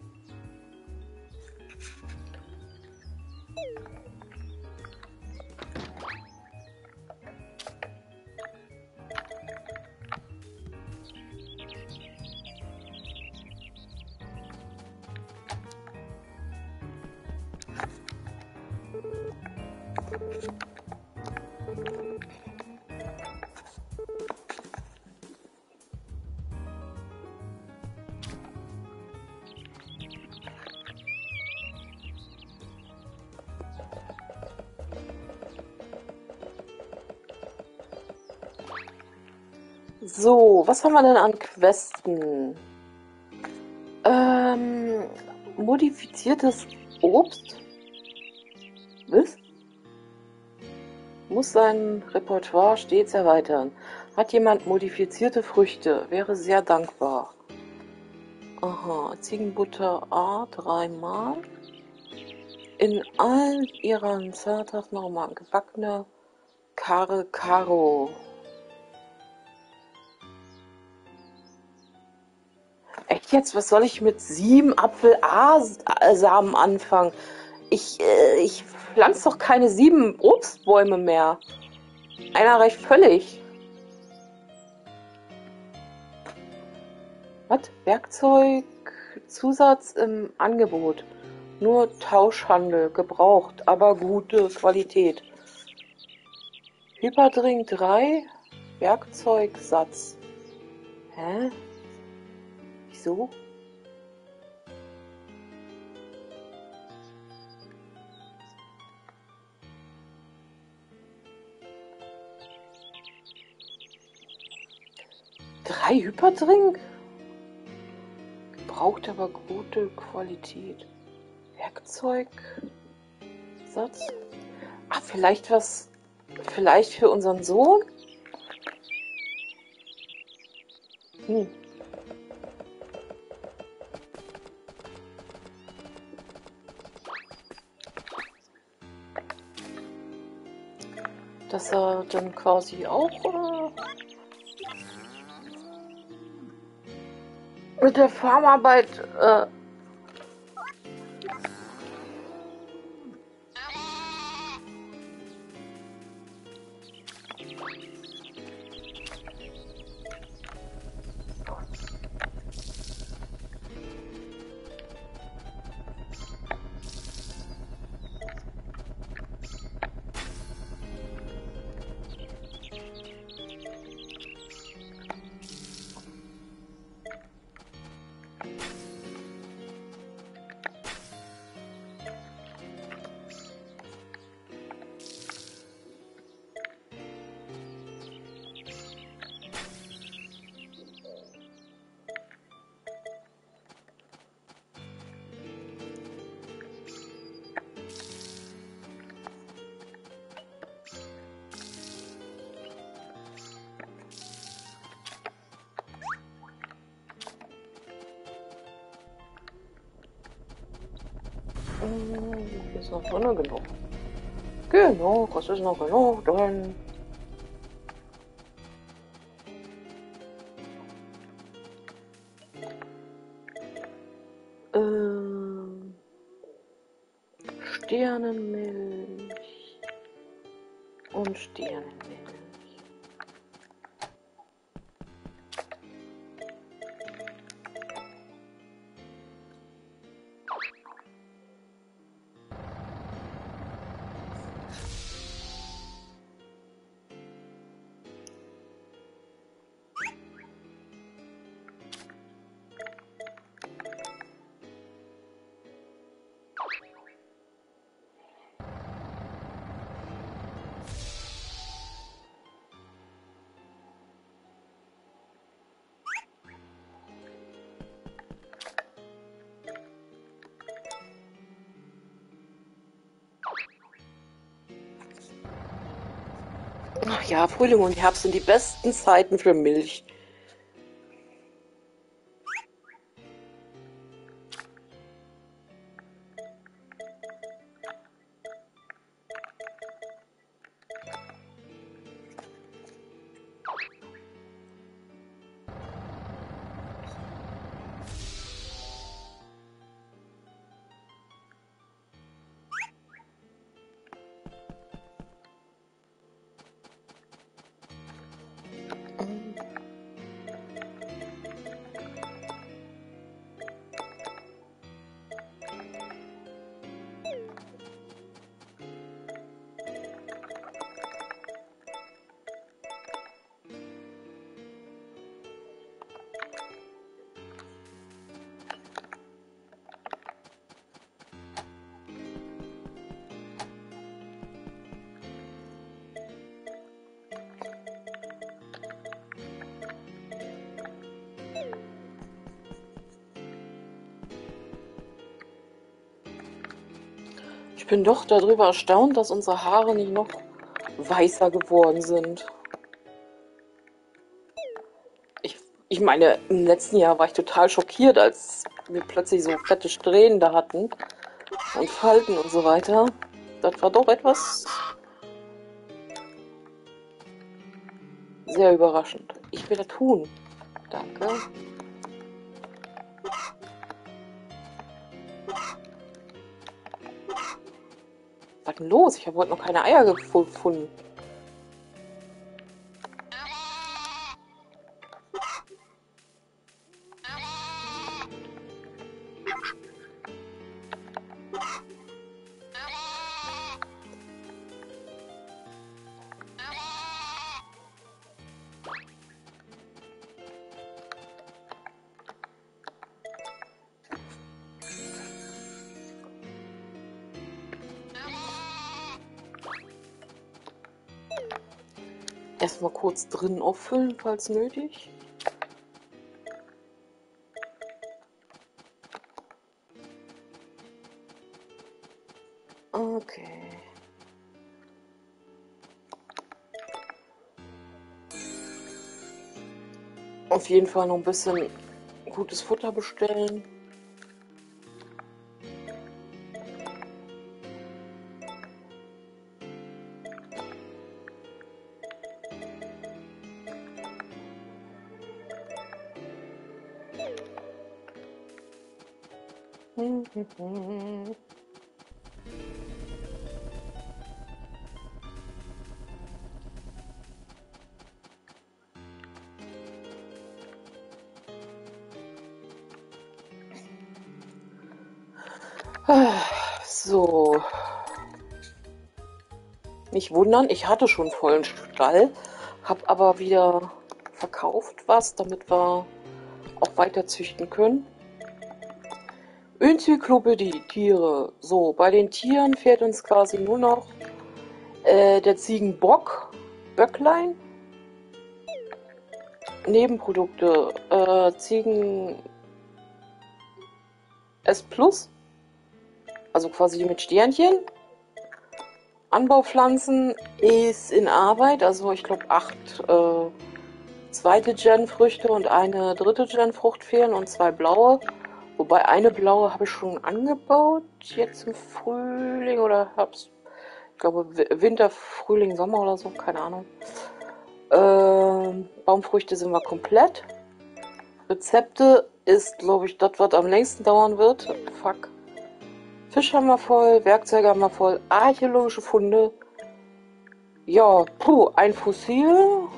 So, was haben wir denn an Questen? Modifiziertes Obst? Was? Muss sein Repertoire stets erweitern. Hat jemand modifizierte Früchte? Wäre sehr dankbar. Aha, Ziegenbutter A dreimal. In allen ihren Zartach nochmal gebackene Kare Karo. echt jetzt, was soll ich mit 7 Apfelsamen anfangen? Ich pflanze doch keine 7 Obstbäume mehr. Einer reicht völlig. Was? Werkzeug, Zusatz im Angebot. Nur Tauschhandel, gebraucht, aber gute Qualität. Hyperdrink 3, Werkzeugsatz. Hä? Wieso? Drei Hyperdrink? Gebraucht, aber gute Qualität. Werkzeugsatz. Ah, vielleicht was. Vielleicht für unseren Sohn? Hm. Dass er dann quasi auch mit der Farmarbeit ist noch drin, genug. Genau, das ist noch genug drin. Sternenmilch und Sternenmilch. Ja, Frühling und Herbst sind die besten Zeiten für Milch. Ich bin doch darüber erstaunt, dass unsere Haare nicht noch weißer geworden sind. Ich meine, im letzten Jahr war ich total schockiert, als wir plötzlich so fette Strähnen da hatten und Falten und so weiter. Das war doch etwas sehr überraschend. Ich will das tun. Danke. Was denn los? Ich habe heute noch keine Eier gefunden. Erstmal kurz drinnen auffüllen, falls nötig. Okay. Auf jeden Fall noch ein bisschen gutes Futter bestellen. So. Nicht wundern, ich hatte schon vollen Stall, habe aber wieder verkauft was, damit wir auch weiter züchten können. Enzyklopädie, Tiere. So, bei den Tieren fehlt uns quasi nur noch der Ziegenbock, Böcklein. Nebenprodukte, Ziegen S+, also quasi mit Sternchen. Anbaupflanzen ist in Arbeit, also ich glaube 8 zweite Gen-Früchte und eine dritte Gen-Frucht fehlen und 2 blaue. Wobei eine blaue habe ich schon angebaut, jetzt im Frühling oder Herbst, ich glaube Winter, Frühling, Sommer oder so, keine Ahnung. Baumfrüchte sind wir komplett. Rezepte ist, glaube ich, das, was am längsten dauern wird. Fuck. Fisch haben wir voll, Werkzeuge haben wir voll, archäologische Funde. Ja, puh, ein Fossil.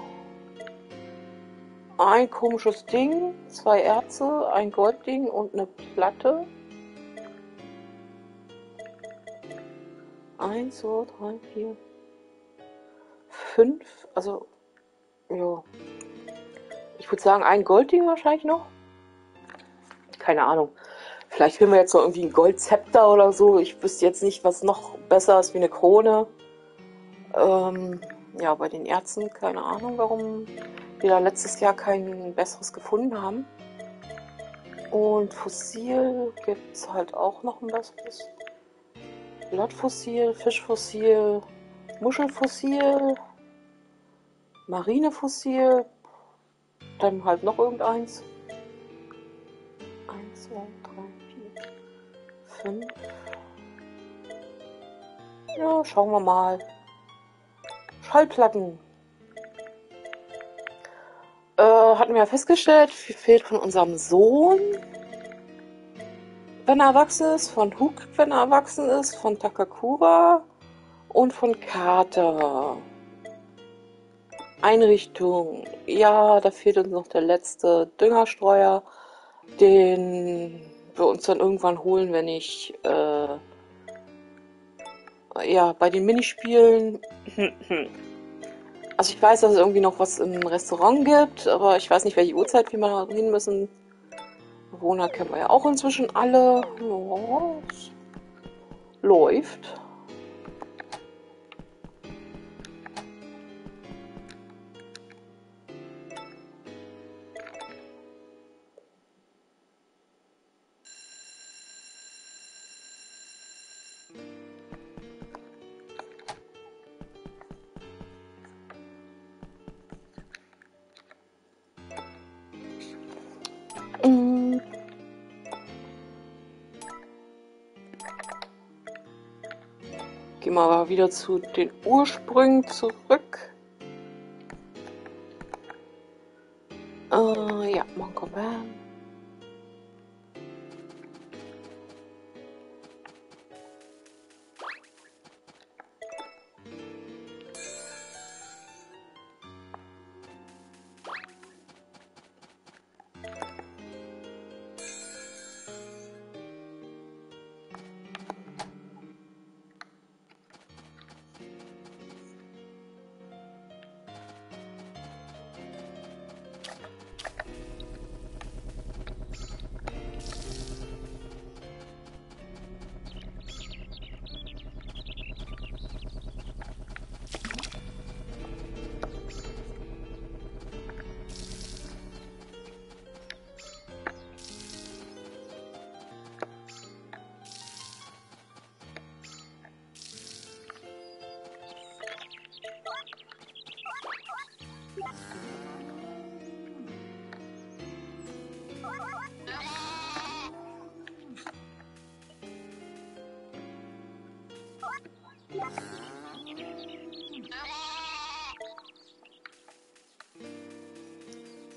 Ein komisches Ding, 2 Erze, ein Goldding und eine Platte. 1, 2, 3, 4, 5, also, ja. Ich würde sagen, ein Goldding wahrscheinlich noch. Keine Ahnung. Vielleicht finden wir jetzt noch irgendwie ein Goldzepter oder so. Ich wüsste jetzt nicht, was noch besser ist wie eine Krone. Ja, bei den Erzen, keine Ahnung, warum wir da letztes Jahr kein besseres gefunden haben. Und Fossil gibt es halt auch noch ein besseres. Blattfossil, Fischfossil, Muschelfossil, Marinefossil, dann halt noch irgendeins. 1, 2, 3, 4, 5. Ja, schauen wir mal. Schallplatten. Hatten wir ja festgestellt, viel fehlt von unserem Sohn, wenn er erwachsen ist, von Hook, wenn er erwachsen ist, von Takakura und von Carter. Einrichtung. Ja, da fehlt uns noch der letzte Düngerstreuer, den wir uns dann irgendwann holen, wenn ich ja, bei den Minispielen. Also ich weiß, dass es irgendwie noch was im Restaurant gibt, aber ich weiß nicht, welche Uhrzeit wir mal hin müssen. Bewohner kennen wir ja auch inzwischen alle. Oh, läuft. Gehen wir aber wieder zu den Ursprüngen zurück. Ja, Monkobam.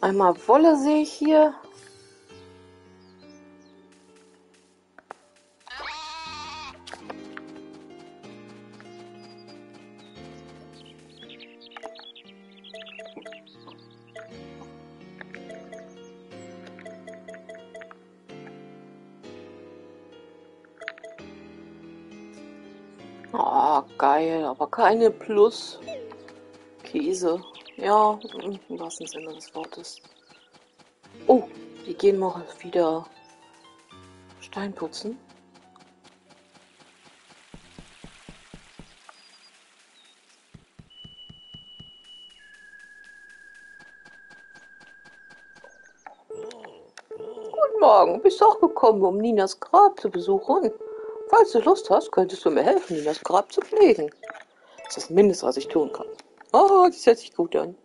Einmal Wolle sehe ich hier. Ah, geil, aber keine Plus-Käse. Ja, im wahrsten Sinne des Wortes. Oh, die gehen mal wieder Stein putzen. Guten Morgen, bist du auch gekommen, um Ninas Grab zu besuchen? Falls du Lust hast, könntest du mir helfen, Ninas Grab zu pflegen. Das ist das Mindeste, was ich tun kann. Oh, das hört sich gut an.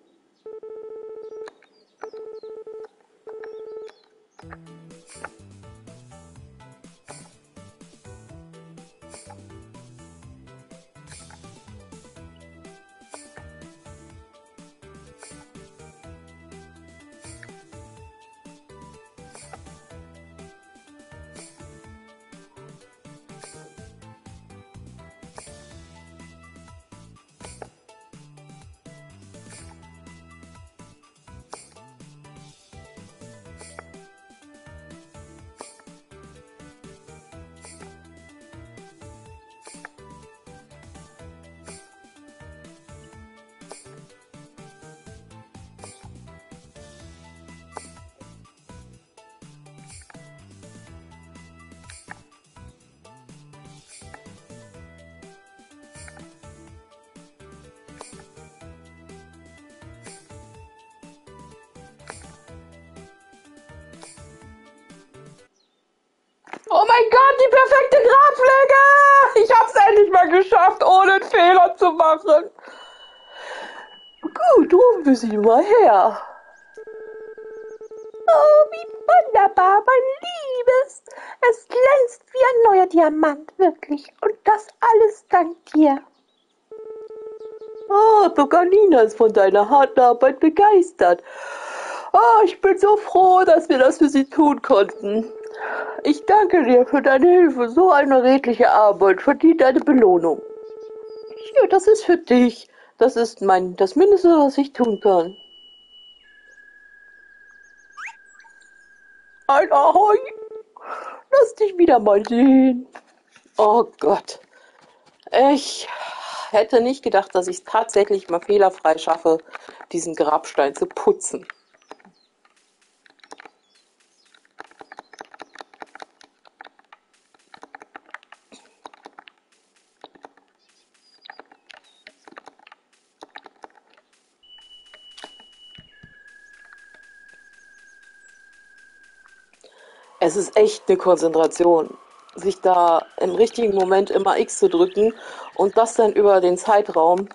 Oh mein Gott, die perfekte Grabpflege! Ich hab's endlich mal geschafft, ohne einen Fehler zu machen. Gut, rufen wir sie mal her. Oh, wie wunderbar, mein Liebes. Es glänzt wie ein neuer Diamant, wirklich. Und das alles dank dir. Oh, sogar Nina ist von deiner harten Arbeit begeistert. Oh, ich bin so froh, dass wir das für sie tun konnten. Ich danke dir für deine Hilfe. So eine redliche Arbeit verdient eine Belohnung. Hier, das ist für dich. Das ist das Mindeste, was ich tun kann. Ein Ahoi. Lass dich wieder mal sehen. Oh Gott. Ich hätte nicht gedacht, dass ich es tatsächlich mal fehlerfrei schaffe, diesen Grabstein zu putzen. Es ist echt eine Konzentration, sich da im richtigen Moment immer X zu drücken und das dann über den Zeitraum.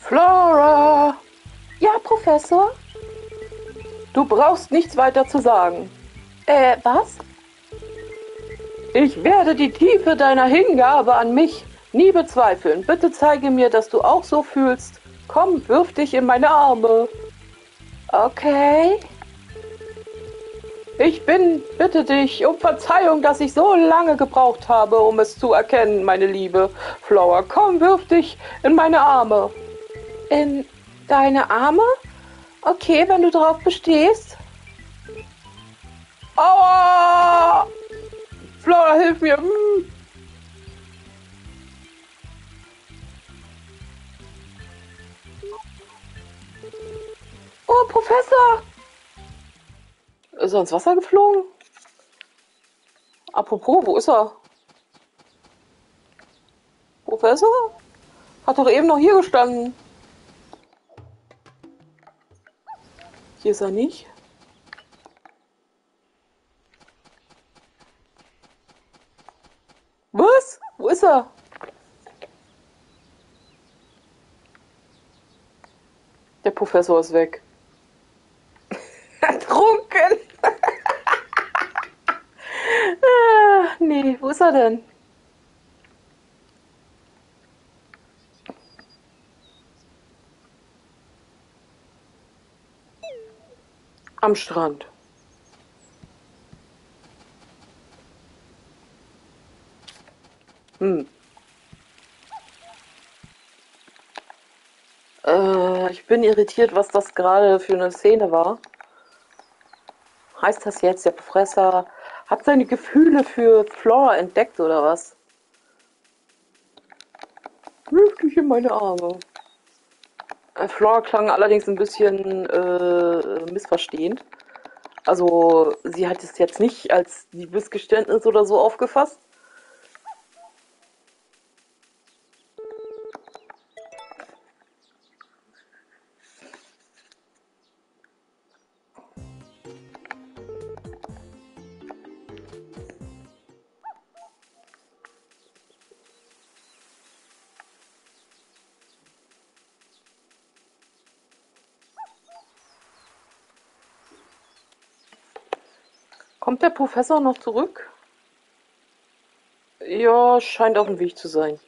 Flora! Ja, Professor? Du brauchst nichts weiter zu sagen. Was? Ich werde die Tiefe deiner Hingabe an mich nie bezweifeln. Bitte zeige mir, dass du auch so fühlst. Komm, wirf dich in meine Arme. Okay. Bitte dich um Verzeihung, dass ich so lange gebraucht habe, um es zu erkennen, meine liebe Flora. Komm, wirf dich in meine Arme. In deine Arme? Okay, wenn du drauf bestehst. Aua! Flora, hilf mir! Professor! Ist er ins Wasser geflogen? Apropos, wo ist er? Professor? Hat doch eben noch hier gestanden. Hier ist er nicht. Was? Wo ist er? Der Professor ist weg. Ertrunken! Nee, wo ist er denn? Am Strand. Ich bin irritiert, was das gerade für eine Szene war. Heißt das jetzt, der Professor hat seine Gefühle für Flora entdeckt oder was? Lüft dich in meine Arme. Flora klang allerdings ein bisschen missverstehend. Also sie hat es jetzt nicht als Liebesgeständnis oder so aufgefasst. Kommt der Professor noch zurück? Ja, scheint auf dem Weg zu sein.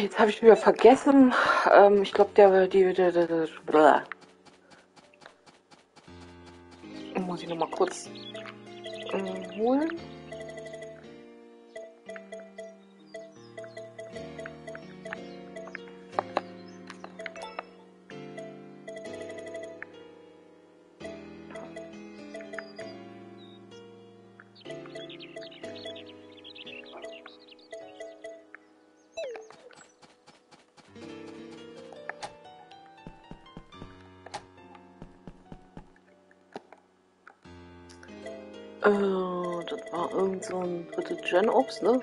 Jetzt habe ich wieder vergessen. Ich glaube, der muss ich nochmal kurz holen. Das war irgend so ein dritte Gen-Obst, ne?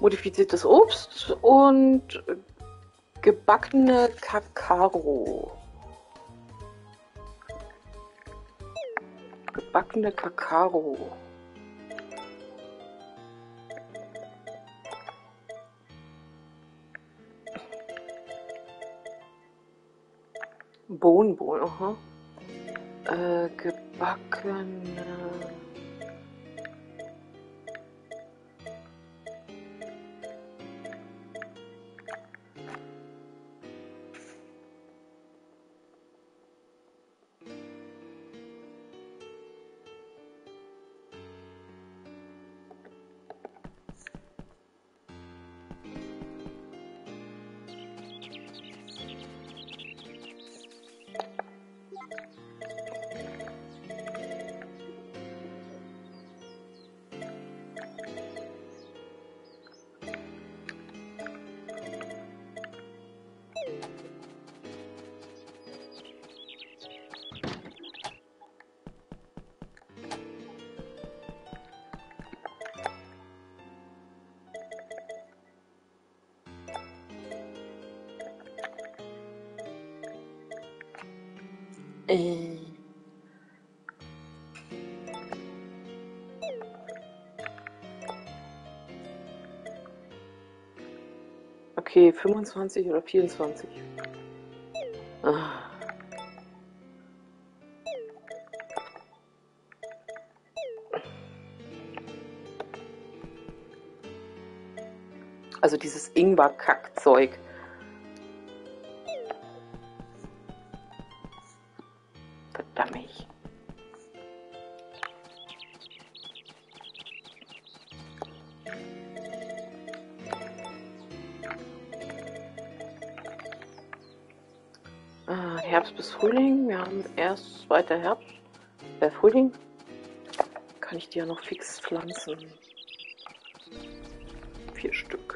Modifiziertes Obst und gebackene Kakao. Gebackene Kakao. Bohnenbohnen, aha. Gebackene... Okay, 25 oder 24. Ach. Also dieses Ingwer-Kack-Zeug. Verdammt. Herbst bis Frühling. Wir haben erst zweiter Herbst. Bei Frühling kann ich die ja noch fix pflanzen. 4 Stück.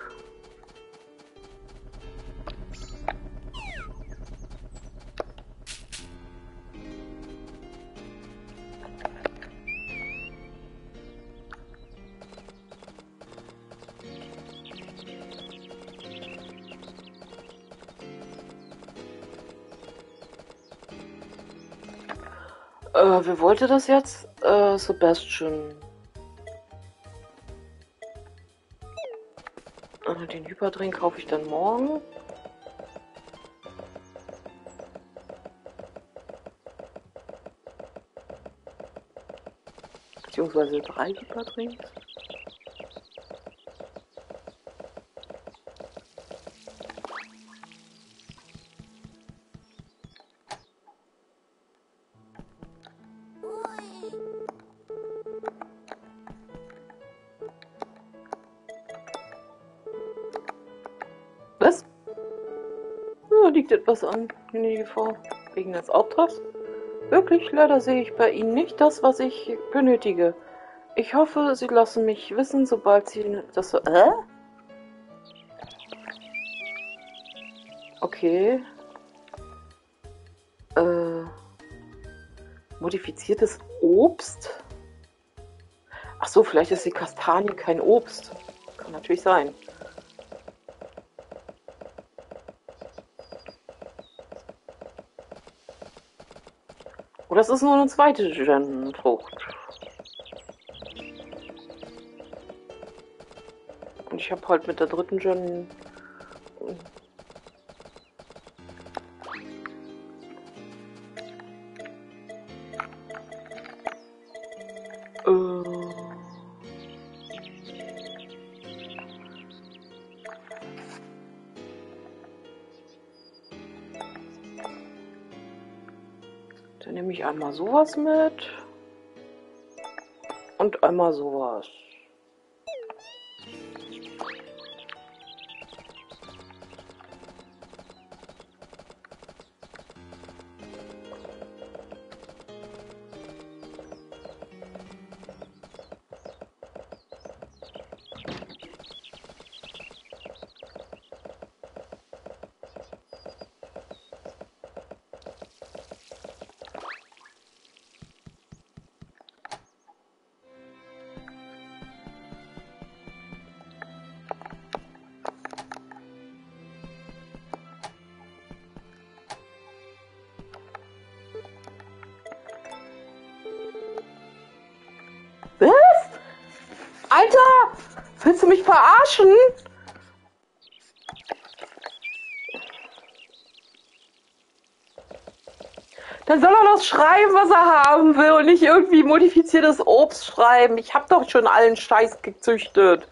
Wer wollte das jetzt? Sebastian. Den Hyperdrink kaufe ich dann morgen. Beziehungsweise 3 Hyperdrinks. Etwas an Uniform wegen des Auftrags? Wirklich, leider sehe ich bei Ihnen nicht das, was ich benötige. Ich hoffe, Sie lassen mich wissen, sobald Sie das so... Okay. Modifiziertes Obst? Ach so, vielleicht ist die Kastanie kein Obst. Kann natürlich sein. Das ist nur eine zweite Gen-Frucht. Und ich habe halt mit der dritten Gen... Einmal sowas mit und einmal sowas. Willst du mich verarschen? Dann soll er doch schreiben, was er haben will und nicht irgendwie modifiziertes Obst schreiben. Ich habe doch schon allen Scheiß gezüchtet.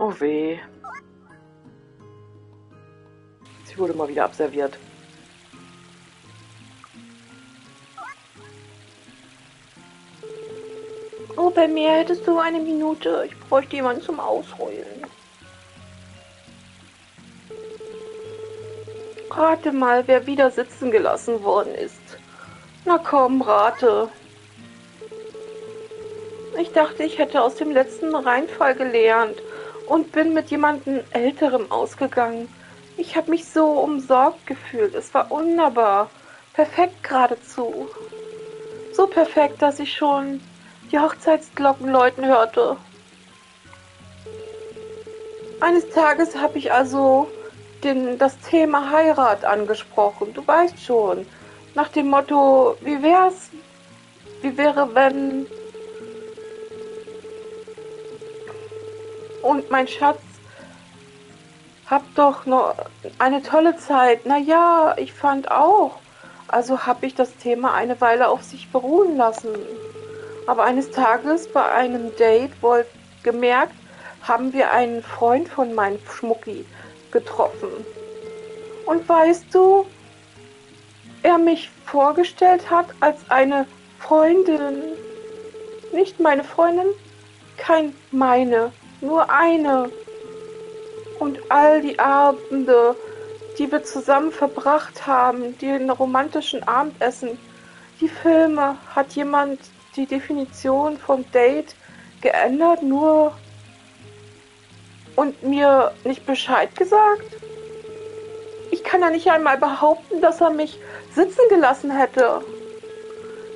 Oh weh. Sie wurde mal wieder abserviert. Oh, bei mir hättest du eine Minute. Ich bräuchte jemanden zum Ausheulen. Rate mal, wer wieder sitzen gelassen worden ist. Na komm, rate. Ich dachte, ich hätte aus dem letzten Reinfall gelernt und bin mit jemandem Älterem ausgegangen. Ich habe mich so umsorgt gefühlt. Es war wunderbar. Perfekt geradezu. So perfekt, dass ich schon die Hochzeitsglocken läuten hörte. Eines Tages habe ich also das Thema Heirat angesprochen. Du weißt schon, nach dem Motto, wie wäre, wenn... Und mein Schatz, hab doch noch eine tolle Zeit. Naja, ich fand auch. Also habe ich das Thema eine Weile auf sich beruhen lassen. Aber eines Tages bei einem Date gemerkt, haben wir einen Freund von meinem Schmucki getroffen. Und weißt du, er mich vorgestellt hat als eine Freundin. Nicht meine Freundin, kein meine, nur eine. Und all die Abende, die wir zusammen verbracht haben, den romantischen Abendessen, die Filme, hat jemand die Definition von Date geändert, nur und mir nicht Bescheid gesagt? Ich kann ja nicht einmal behaupten, dass er mich sitzen gelassen hätte.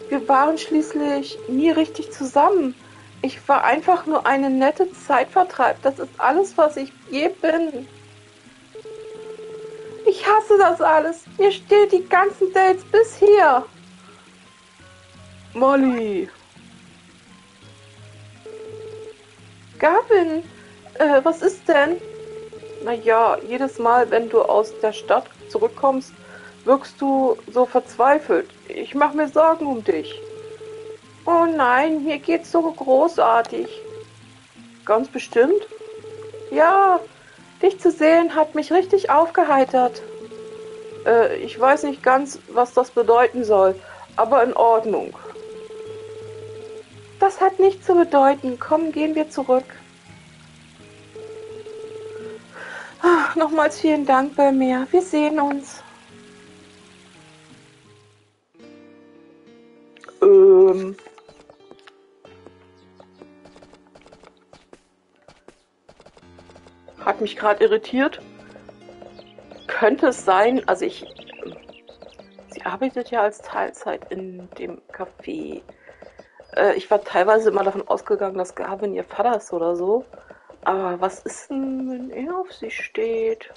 Wir waren schließlich nie richtig zusammen. Ich war einfach nur eine nette Zeitvertreib. Das ist alles, was ich je bin. Ich hasse das alles. Mir steht die ganzen Dates bis hier. Molly. Gavin, was ist denn? Naja, jedes Mal, wenn du aus der Stadt zurückkommst, wirkst du so verzweifelt. Ich mache mir Sorgen um dich. Oh nein, mir geht's so großartig. Ganz bestimmt? Ja, dich zu sehen hat mich richtig aufgeheitert. Ich weiß nicht ganz, was das bedeuten soll, aber in Ordnung. Das hat nichts zu bedeuten. Komm, gehen wir zurück. Ach, nochmals vielen Dank, Bermeer. Wir sehen uns. Hat mich gerade irritiert. Könnte es sein, also sie arbeitet ja als Teilzeit in dem Café. Ich war teilweise immer davon ausgegangen, dass Gavin ihr Vater ist oder so. Aber was ist denn, wenn er auf sie steht?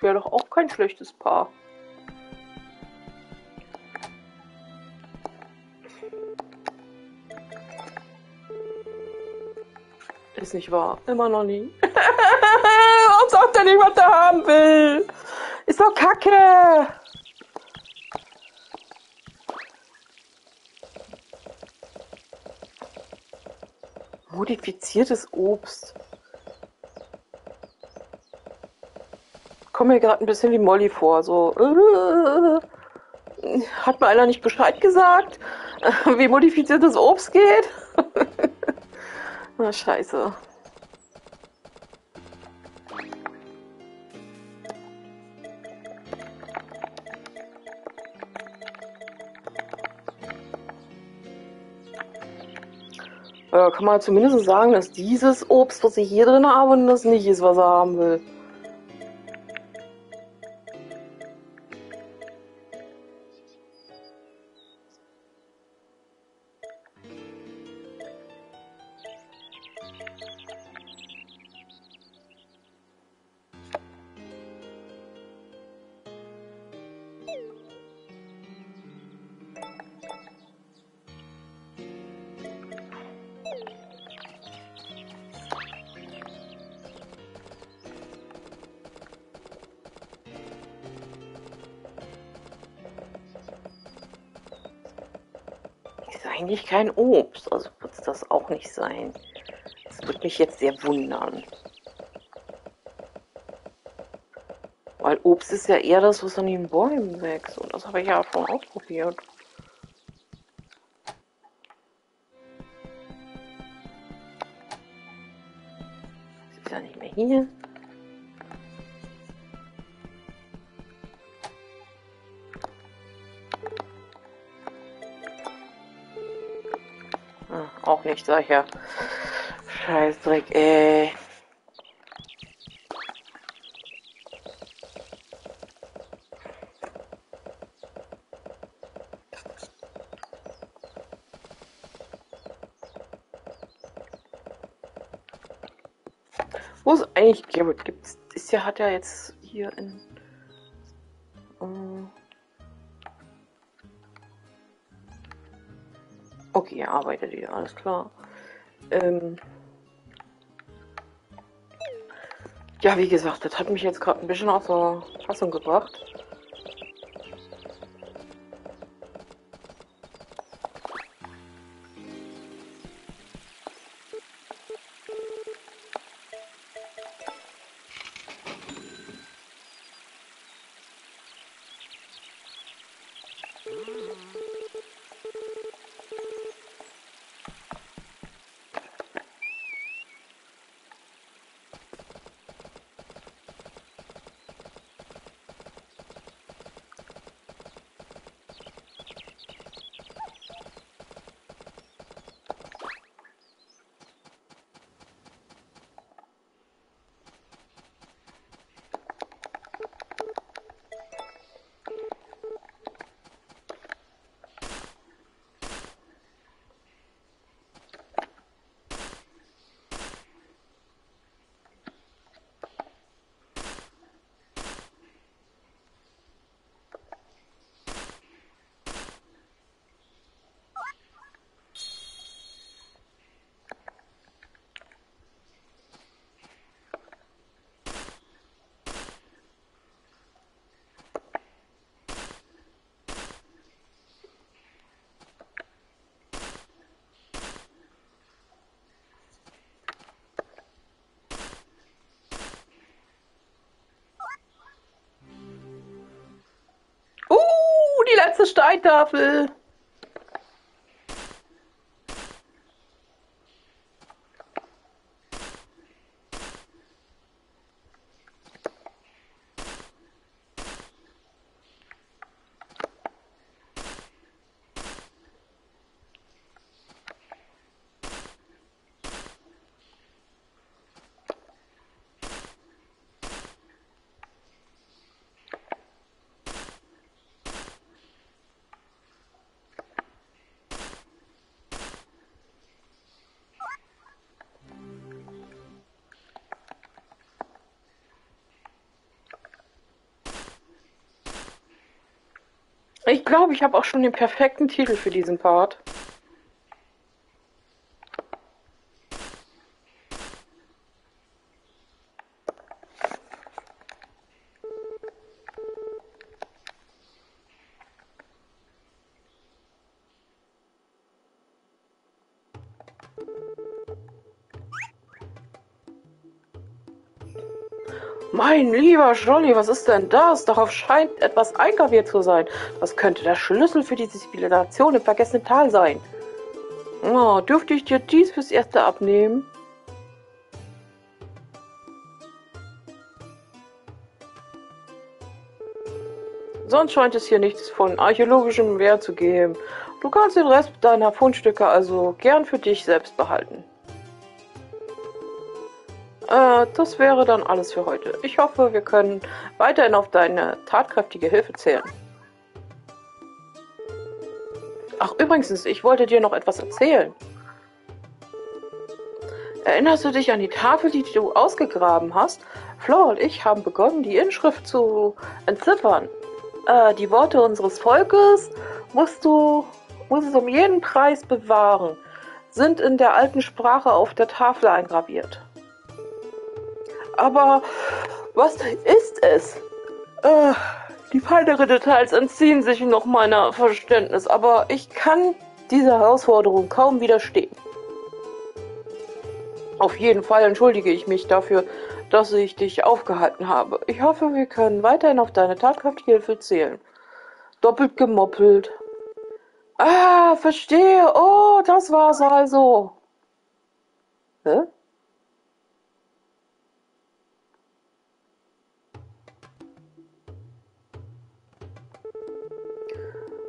Wäre doch auch kein schlechtes Paar. Ist nicht wahr. Immer noch nie. Warum sagt er nicht, was er haben will? Ist doch kacke! Modifiziertes Obst. Kommt mir gerade ein bisschen wie Molly vor. So, hat mir einer nicht Bescheid gesagt, wie modifiziertes Obst geht? Na, scheiße. Kann man zumindest sagen, dass dieses Obst, was ich hier drin habe, das nicht ist, was er haben will. ist eigentlich kein Obst, also wird es das auch nicht sein. Das würde mich jetzt sehr wundern. Weil Obst ist ja eher das, was an den Bäumen wächst. Und das habe ich ja schon ausprobiert. Das ist ja nicht mehr hier. Hm, auch nicht, sag ich ja. Scheißdreck, ey. Eigentlich Garrett gibt's, hat ja jetzt hier in okay, er arbeitet hier, alles klar. Ja, wie gesagt, das hat mich jetzt gerade ein bisschen aus der Fassung gebracht. Die letzte Steintafel. Ich glaube, ich habe auch schon den perfekten Titel für diesen Part. Mein lieber Charlie, was ist denn das? Darauf scheint etwas eingraviert zu sein. Das könnte der Schlüssel für die Zivilisation im vergessenen Tal sein. Oh, dürfte ich dir dies fürs Erste abnehmen? Sonst scheint es hier nichts von archäologischem Wert zu geben. Du kannst den Rest deiner Fundstücke also gern für dich selbst behalten. Das wäre dann alles für heute. Ich hoffe, wir können weiterhin auf deine tatkräftige Hilfe zählen. Ach, übrigens, ich wollte dir noch etwas erzählen. Erinnerst du dich an die Tafel, die du ausgegraben hast? Flora und ich haben begonnen, die Inschrift zu entziffern. Die Worte unseres Volkes musst du um jeden Preis bewahren, sind in der alten Sprache auf der Tafel eingraviert. Aber was ist es? Die weiteren Details entziehen sich noch meiner Verständnis, aber ich kann dieser Herausforderung kaum widerstehen. Auf jeden Fall entschuldige ich mich dafür, dass ich dich aufgehalten habe. Ich hoffe, wir können weiterhin auf deine tatkräftige Hilfe zählen. Doppelt gemoppelt. Ah, verstehe. Oh, das war's also. Hä?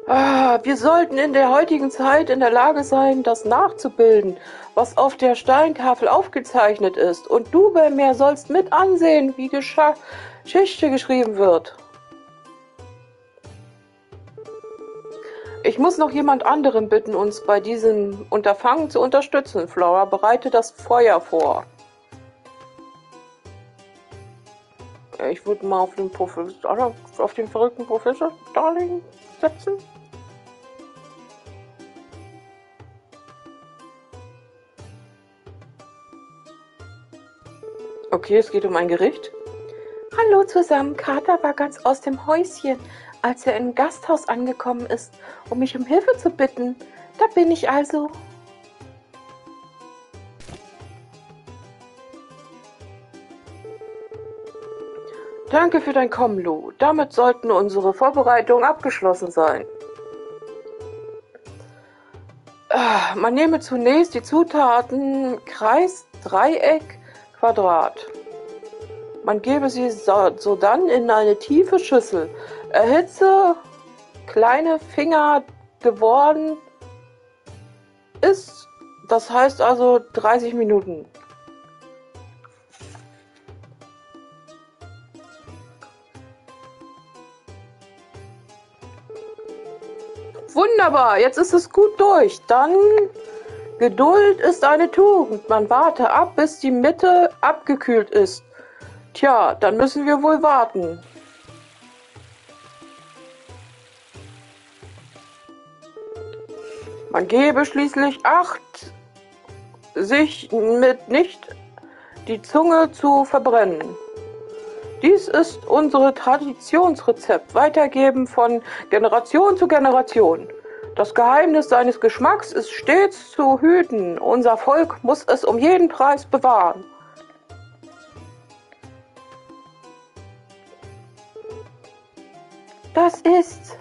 Ah, wir sollten in der heutigen Zeit in der Lage sein, das nachzubilden, was auf der Steintafel aufgezeichnet ist. Und du, Bermeer, sollst mit ansehen, wie Geschichte geschrieben wird. Ich muss noch jemand anderen bitten, uns bei diesem Unterfangen zu unterstützen. Flora, bereite das Feuer vor. Ich würde mal auf den verrückten Professor Darling setzen. Okay, es geht um ein Gericht. Hallo zusammen, Carter war ganz aus dem Häuschen, als er im Gasthaus angekommen ist, um mich um Hilfe zu bitten. Da bin ich also. Danke für dein Kommen, Lou. Damit sollten unsere Vorbereitungen abgeschlossen sein. Man nehme zunächst die Zutaten Kreis, Dreieck, Quadrat. Man gebe sie sodann in eine tiefe Schüssel. Erhitze, kleine Finger geworden ist, das heißt also 30 Minuten. Wunderbar, jetzt ist es gut durch. Dann, Geduld ist eine Tugend. Man warte ab, bis die Mitte abgekühlt ist. Tja, dann müssen wir wohl warten. Man gebe schließlich Acht, sich mit nicht die Zunge zu verbrennen. Dies ist unsere Traditionsrezept, weitergeben von Generation zu Generation. Das Geheimnis seines Geschmacks ist stets zu hüten. Unser Volk muss es um jeden Preis bewahren. Das ist...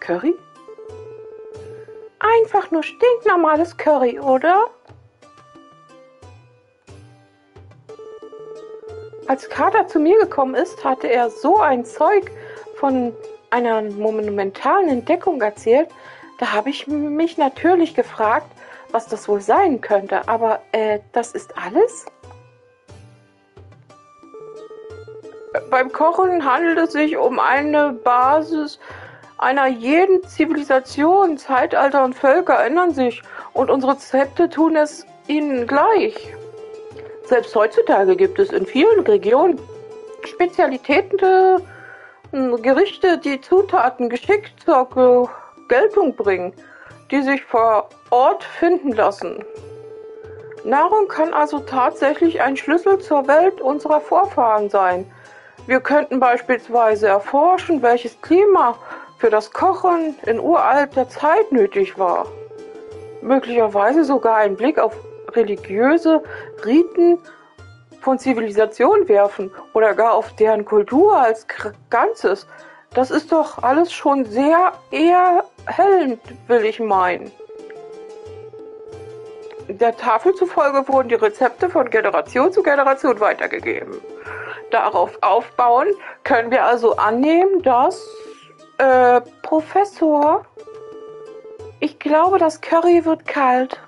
Curry? Einfach nur stinknormales Curry, oder? Als Carter zu mir gekommen ist, hatte er so ein Zeug von einer monumentalen Entdeckung erzählt. Da habe ich mich natürlich gefragt, was das wohl sein könnte. Aber das ist alles? Beim Kochen handelt es sich um eine Basis... Einer jeden Zivilisation, Zeitalter und Völker ändern sich und unsere Rezepte tun es ihnen gleich. Selbst heutzutage gibt es in vielen Regionen Spezialitäten, Gerichte, die Zutaten geschickt zur Geltung bringen, die sich vor Ort finden lassen. Nahrung kann also tatsächlich ein Schlüssel zur Welt unserer Vorfahren sein. Wir könnten beispielsweise erforschen, welches Klima für das Kochen in uralter Zeit nötig war. Möglicherweise sogar einen Blick auf religiöse Riten von Zivilisationen werfen oder gar auf deren Kultur als Ganzes. Das ist doch alles schon sehr eher erhellend, will ich meinen. Der Tafel zufolge wurden die Rezepte von Generation zu Generation weitergegeben. Darauf aufbauen können wir also annehmen, dass... Professor, ich glaube, das Curry wird kalt.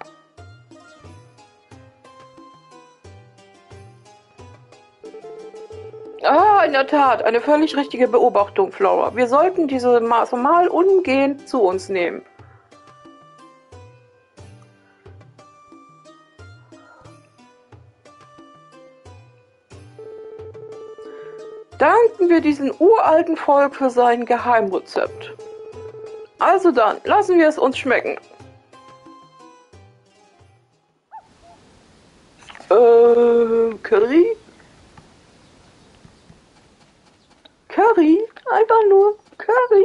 Ah, in der Tat, eine völlig richtige Beobachtung, Flora. Wir sollten diese Maße mal umgehend zu uns nehmen. Danken wir diesem uralten Volk für sein Geheimrezept. Also dann, lassen wir es uns schmecken. Curry? Curry? einfach nur Curry.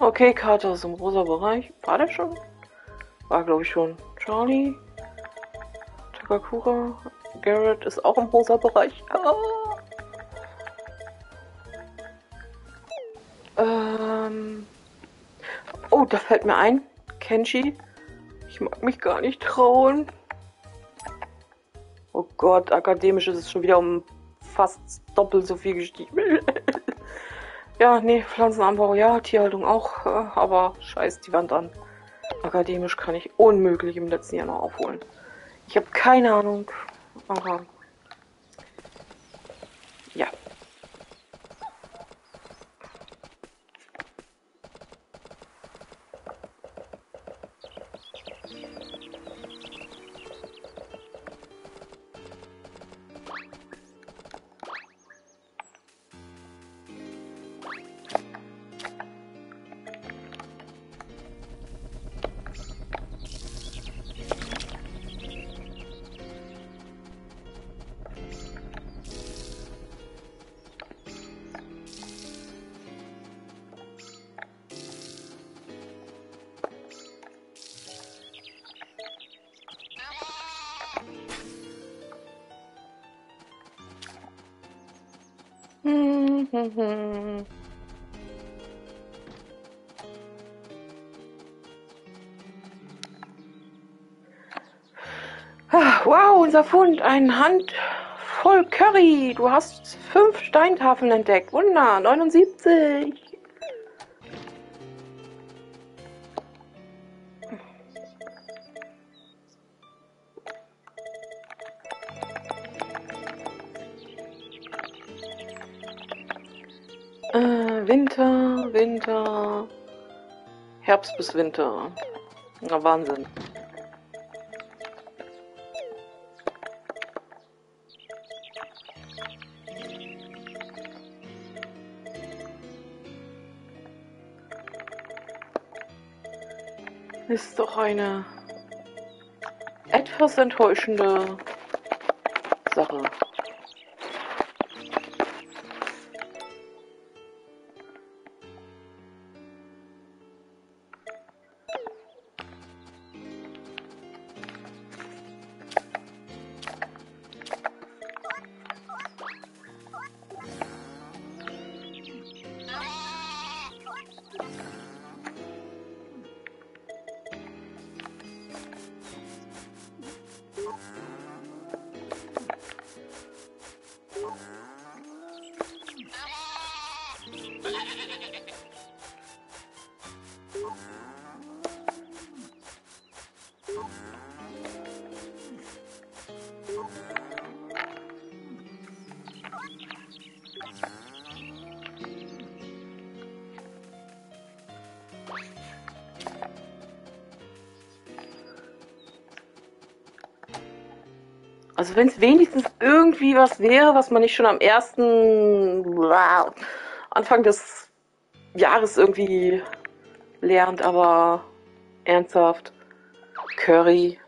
Okay, Carter ist im rosa Bereich. War der schon? War, glaube ich, schon. Charlie. Takakura. Garrett ist auch im rosa Bereich. Ah. Oh, da fällt mir ein. Kenshi. Ich mag mich gar nicht trauen. Oh Gott, akademisch ist es schon wieder um fast doppelt so viel gestiegen. Ja, nee, Pflanzenanbau, ja, Tierhaltung auch, aber scheiß die Wand an. Akademisch kann ich unmöglich im letzten Jahr noch aufholen. Ich habe keine Ahnung, aber ja. Wow, unser Fund, ein Hand voll Curry. Du hast 5 Steintafeln entdeckt. Wunder, 79. Winter, Herbst bis Winter. Na, Wahnsinn. Ist doch eine etwas enttäuschende Sache. Also wenn es wenigstens irgendwie was wäre, was man nicht schon am Anfang des Jahres irgendwie lernt, aber ernsthaft, Curry.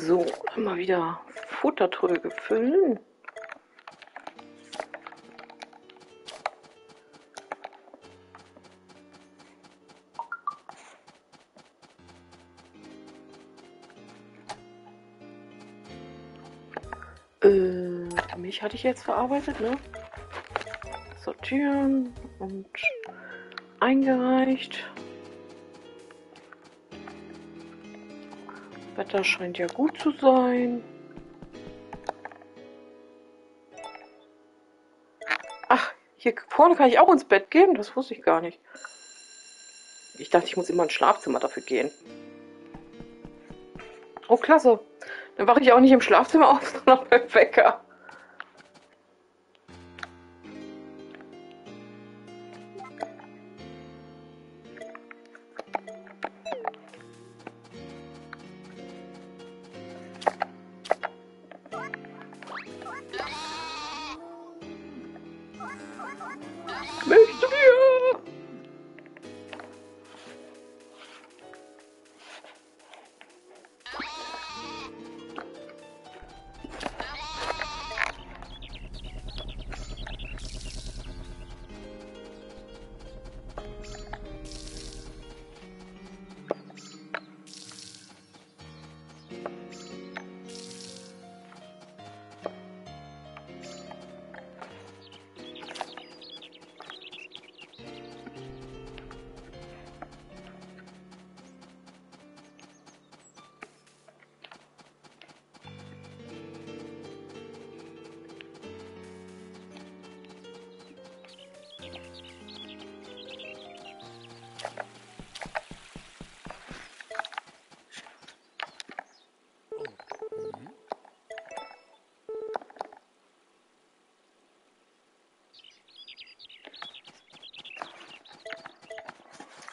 So, immer wieder Futtertröge füllen. Milch hatte ich jetzt verarbeitet, ne? Sortieren und eingereicht. Wetter scheint ja gut zu sein. Ach, hier vorne kann ich auch ins Bett gehen? Das wusste ich gar nicht. Ich dachte, ich muss immer ins Schlafzimmer dafür gehen. Oh, klasse. Dann wache ich auch nicht im Schlafzimmer auf, sondern beim Wecker.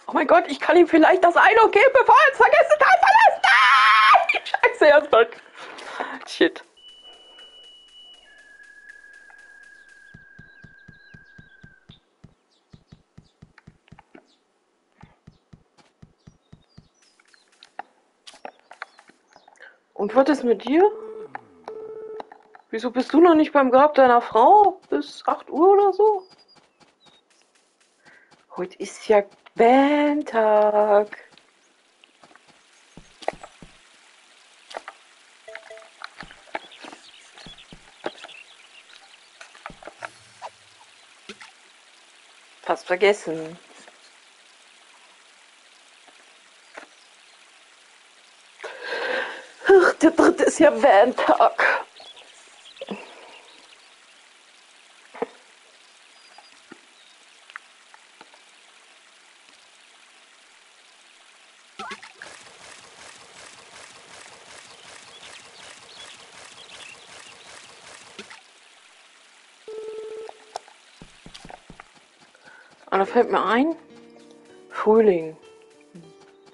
Oh mein Gott, ich kann ihm vielleicht das Eindruck geben, bevor er es vergessen hat. Verlässt! Scheiße, er ist weg. Shit. Und was ist mit dir? Wieso bist du noch nicht beim Grab deiner Frau? Bis 8 Uhr oder so? Heute ist ja Bandtag. Fast vergessen. Ach, der dritte ist ja Bandtag. Da fällt mir ein, Frühling.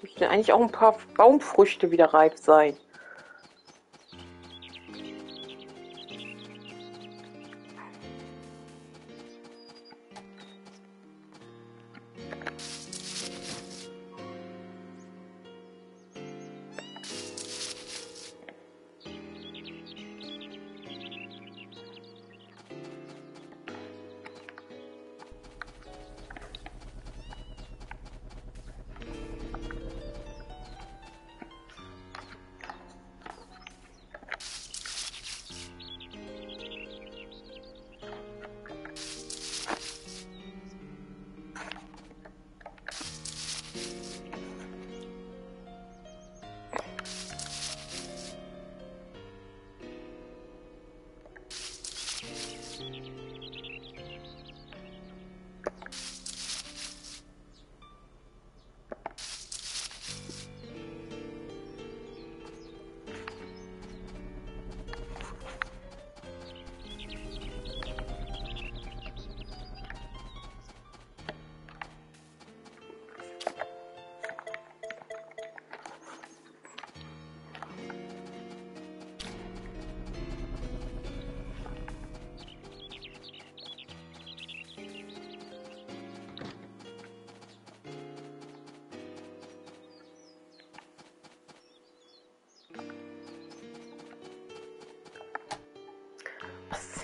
Müssten eigentlich auch ein paar Baumfrüchte wieder reif sein.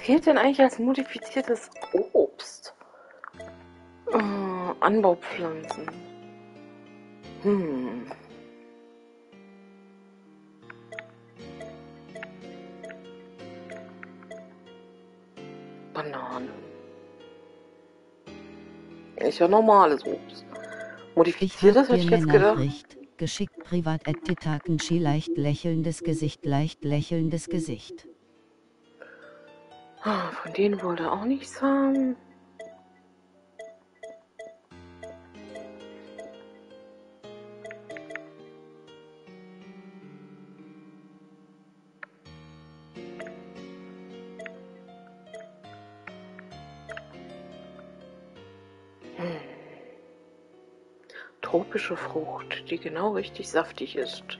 gilt denn eigentlich als modifiziertes Obst? Anbaupflanzen. Bananen. Ist ja normales Obst. Modifiziertes hätte ich jetzt gedacht. Geschickt privat at TittaKenshi, leicht lächelndes Gesicht, leicht lächelndes Gesicht. Von denen wollte er auch nichts haben. Tropische Frucht, die genau richtig saftig ist.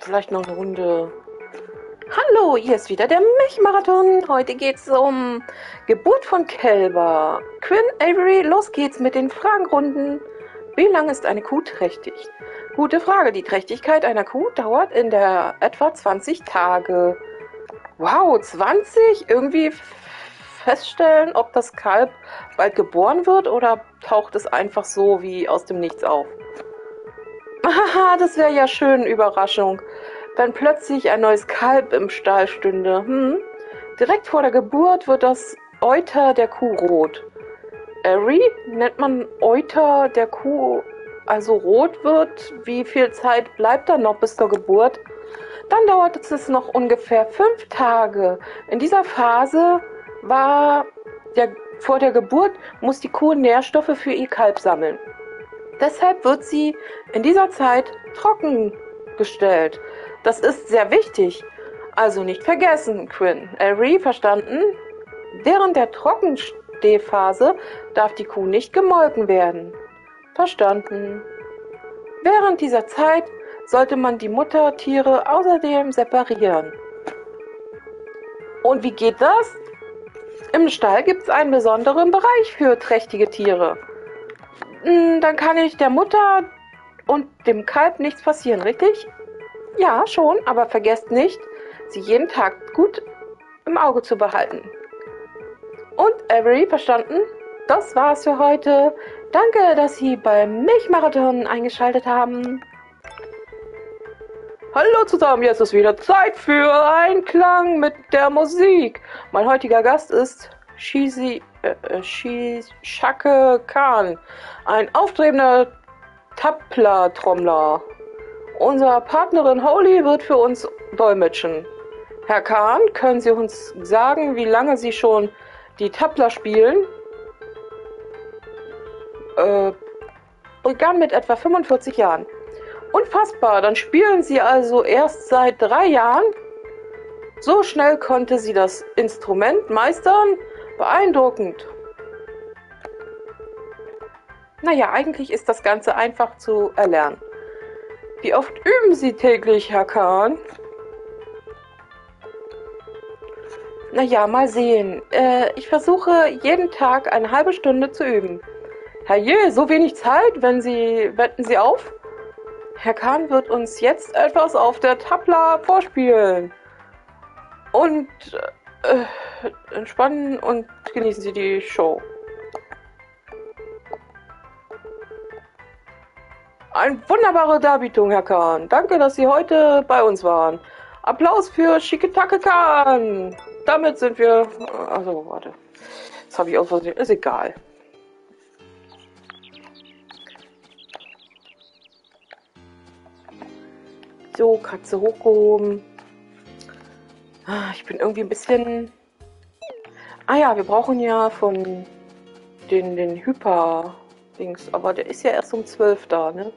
Vielleicht noch eine Runde. Hallo, hier ist wieder der Milchmarathon. Heute geht es um Geburt von Kälber. Quinn, Avery, los geht's mit den Fragenrunden. Wie lange ist eine Kuh trächtig? Gute Frage. Die Trächtigkeit einer Kuh dauert in der etwa 20 Tage. Wow, 20? Irgendwie feststellen, ob das Kalb bald geboren wird oder taucht es einfach so wie aus dem Nichts auf? Haha, das wäre ja schön, Überraschung. Wenn plötzlich ein neues Kalb im Stall stünde. Direkt vor der Geburt wird das Euter der Kuh rot. Avery, nennt man Euter der Kuh, also rot wird? Wie viel Zeit bleibt da noch bis zur Geburt? Dann dauert es noch ungefähr 5 Tage. In dieser Phase vor der Geburt muss die Kuh Nährstoffe für ihr Kalb sammeln. Deshalb wird sie in dieser Zeit trocken gestellt. Das ist sehr wichtig. Also nicht vergessen, Quinn. Avery, verstanden? Während der Trockenstehphase darf die Kuh nicht gemolken werden. Verstanden. Während dieser Zeit sollte man die Muttertiere außerdem separieren. Und wie geht das? Im Stall gibt es einen besonderen Bereich für trächtige Tiere. Dann kann ich der Mutter und dem Kalb nichts passieren, richtig? Ja, schon, aber vergesst nicht, sie jeden Tag gut im Auge zu behalten. Und Avery, verstanden? Das war's für heute. Danke, dass Sie beim Milchmarathon eingeschaltet haben. Hallo zusammen, jetzt ist wieder Zeit für Einklang mit der Musik. Mein heutiger Gast ist Shis Shaka Khan, ein aufstrebender Tabla-Trommler. Unsere Partnerin Holly wird für uns dolmetschen. Herr Khan, können Sie uns sagen, wie lange Sie schon die Tabla spielen? Begann mit etwa 45 Jahren. Unfassbar, dann spielen Sie also erst seit 3 Jahren? So schnell konnte sie das Instrument meistern? Beeindruckend. Naja, eigentlich ist das Ganze einfach zu erlernen. Wie oft üben Sie täglich, Herr Khan? Naja, mal sehen. Ich versuche jeden Tag eine halbe Stunde zu üben. Herrje, so wenig Zeit, wetten Sie auf? Herr Khan wird uns jetzt etwas auf der Tabla vorspielen. Und entspannen und genießen Sie die Show. Eine wunderbare Darbietung, Herr Khan. Danke, dass Sie heute bei uns waren. Applaus für Shikitake Khan. Damit sind wir... Also, warte. Das habe ich aus Versehen. Ist egal. So, Katze hochgehoben. Ich bin irgendwie ein bisschen... Ah ja, wir brauchen ja von den Hyper-Dings, aber der ist ja erst um 12 da, ne?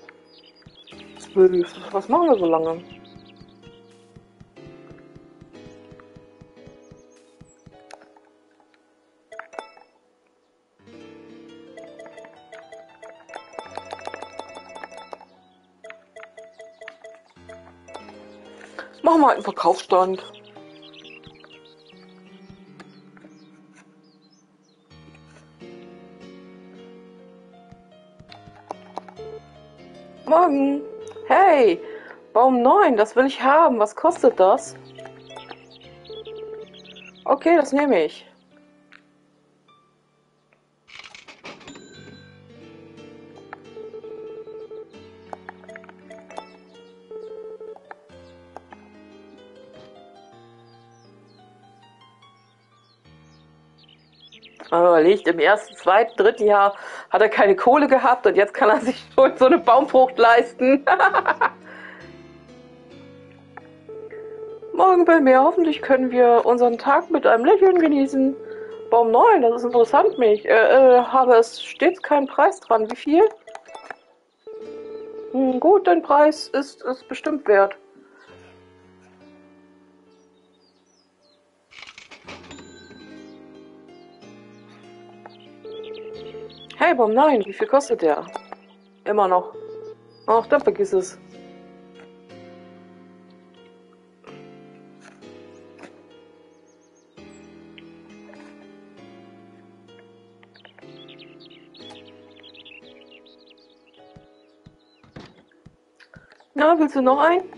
12, was machen wir so lange? Machen wir einen Verkaufsstand. Morgen. Hey, Baum 9, das will ich haben. Was kostet das? Okay, das nehme ich. Überlegt, im ersten, zweiten, dritten Jahr hat er keine Kohle gehabt und jetzt kann er sich schon so eine Baumfrucht leisten. Morgen bei mir, hoffentlich können wir unseren Tag mit einem Lächeln genießen. Baum 9, das ist interessant, mich. Habe es stets keinen Preis dran. Wie viel? Hm, gut, dein Preis ist bestimmt wert. Hey, Baum 9, wie viel kostet der? Immer noch. Ach, dann vergiss es. Na, willst du noch einen?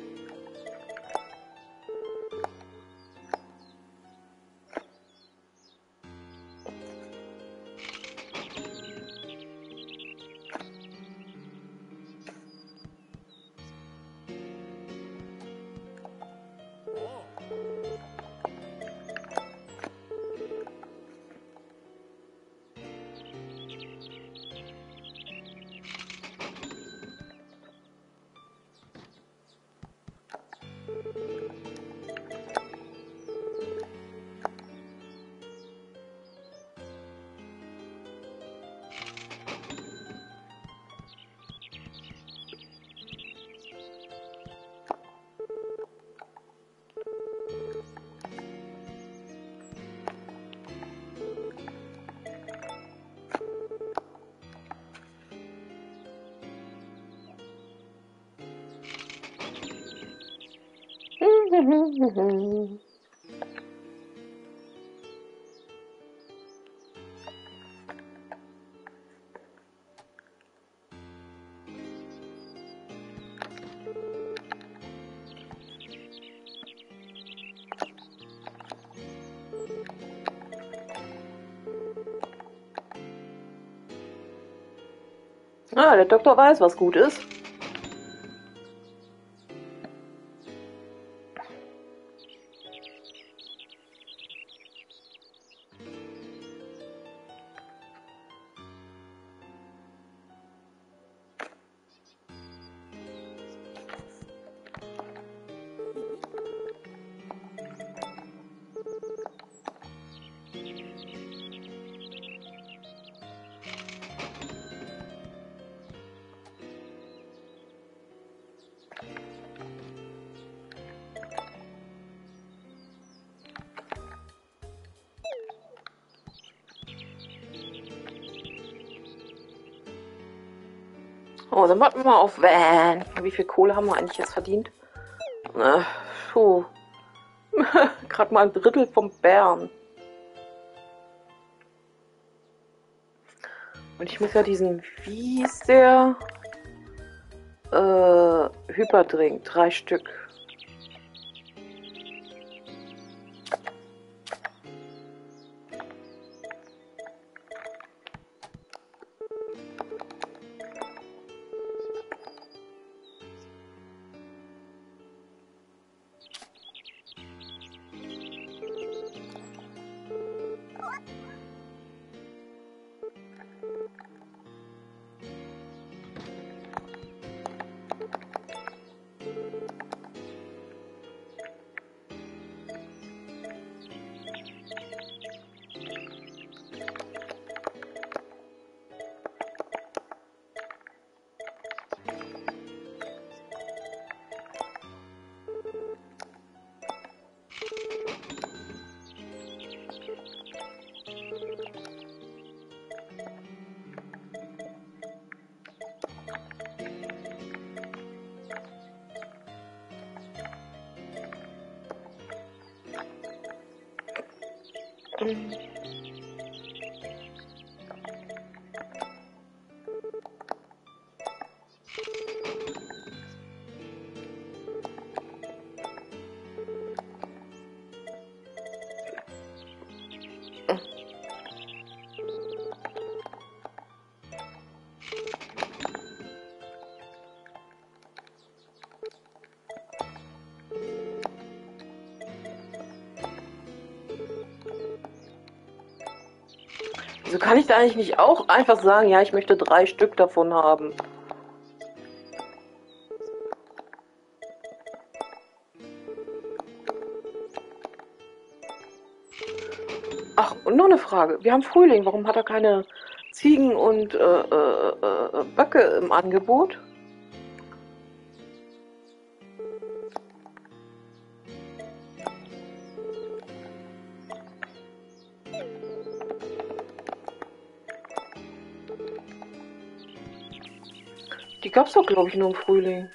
Ah, der Doktor weiß, was gut ist. Oh, dann warten wir mal auf Van. Wie viel Kohle haben wir eigentlich jetzt verdient? Puh. Gerade mal ein Drittel vom Bären. Und ich muss ja diesen, wie ist der? Hyperdrink, 3 Stück. Wieso kann ich da eigentlich nicht auch einfach sagen, ja, ich möchte 3 Stück davon haben? Ach, und noch eine Frage. Wir haben Frühling. Warum hat er keine Ziegen und Böcke im Angebot? Gab's doch, glaube ich, nur im Frühling.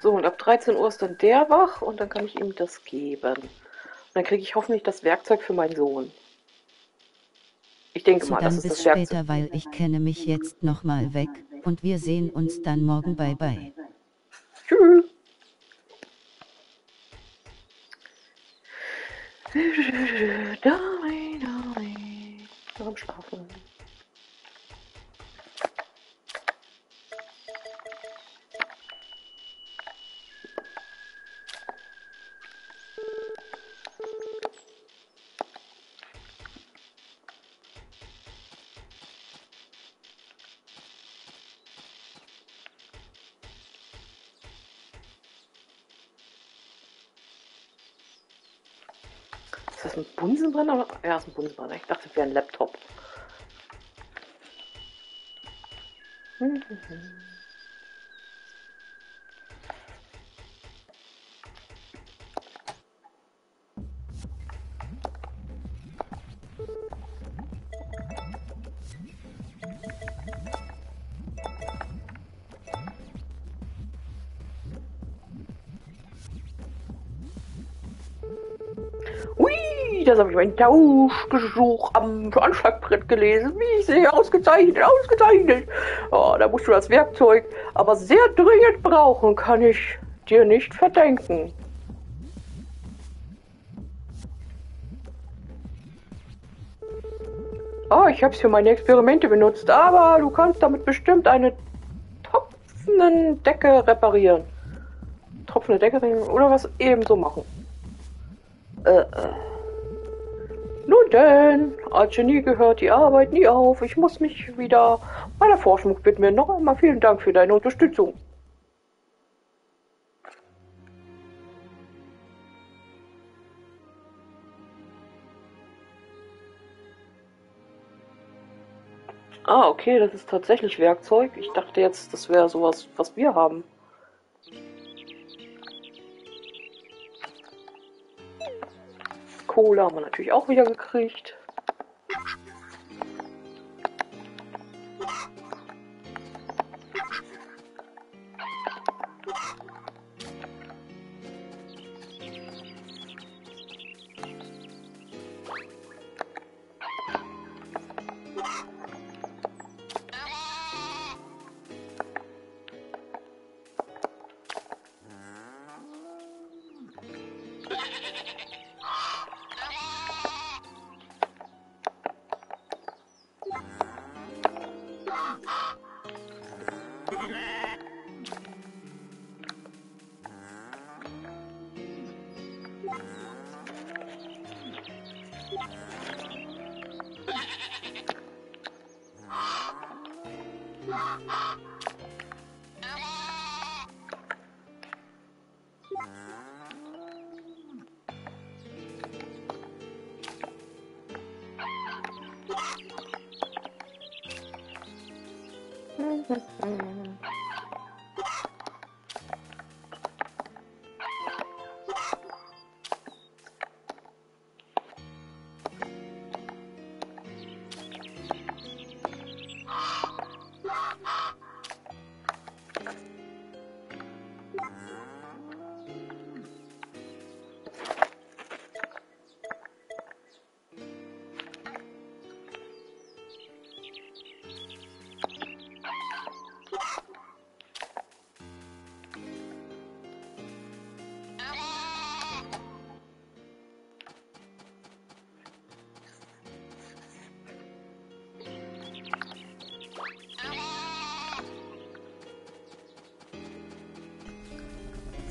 So, und ab 13 Uhr ist dann der wach und dann kann ich ihm das geben. Und dann kriege ich hoffentlich das Werkzeug für meinen Sohn. Ich denke mal, das ist das Werkzeug. Später, weil ich kenne mich jetzt nochmal weg und wir sehen uns dann morgen. Bye bye. Tschüss. Warum schlafen? Oder? Ja, ist ein Bunsenbrenner. Ich dachte, es wäre ein Laptop. Das habe ich meinen Tauschgesuch am Anschlagbrett gelesen. Wie ich sehe, ausgezeichnet, ausgezeichnet. Oh, da musst du das Werkzeug aber sehr dringend brauchen, kann ich dir nicht verdenken. Oh, ich habe es für meine Experimente benutzt, aber du kannst damit bestimmt eine tropfende Decke reparieren. Tropfende Decke oder was ebenso machen. Nun denn, als Genie gehört die Arbeit nie auf. Ich muss mich wieder meiner Forschung widmen. Noch einmal vielen Dank für deine Unterstützung. Ah, okay, das ist tatsächlich Werkzeug. Ich dachte jetzt, das wäre sowas, was wir haben. Cola haben wir natürlich auch wieder gekriegt.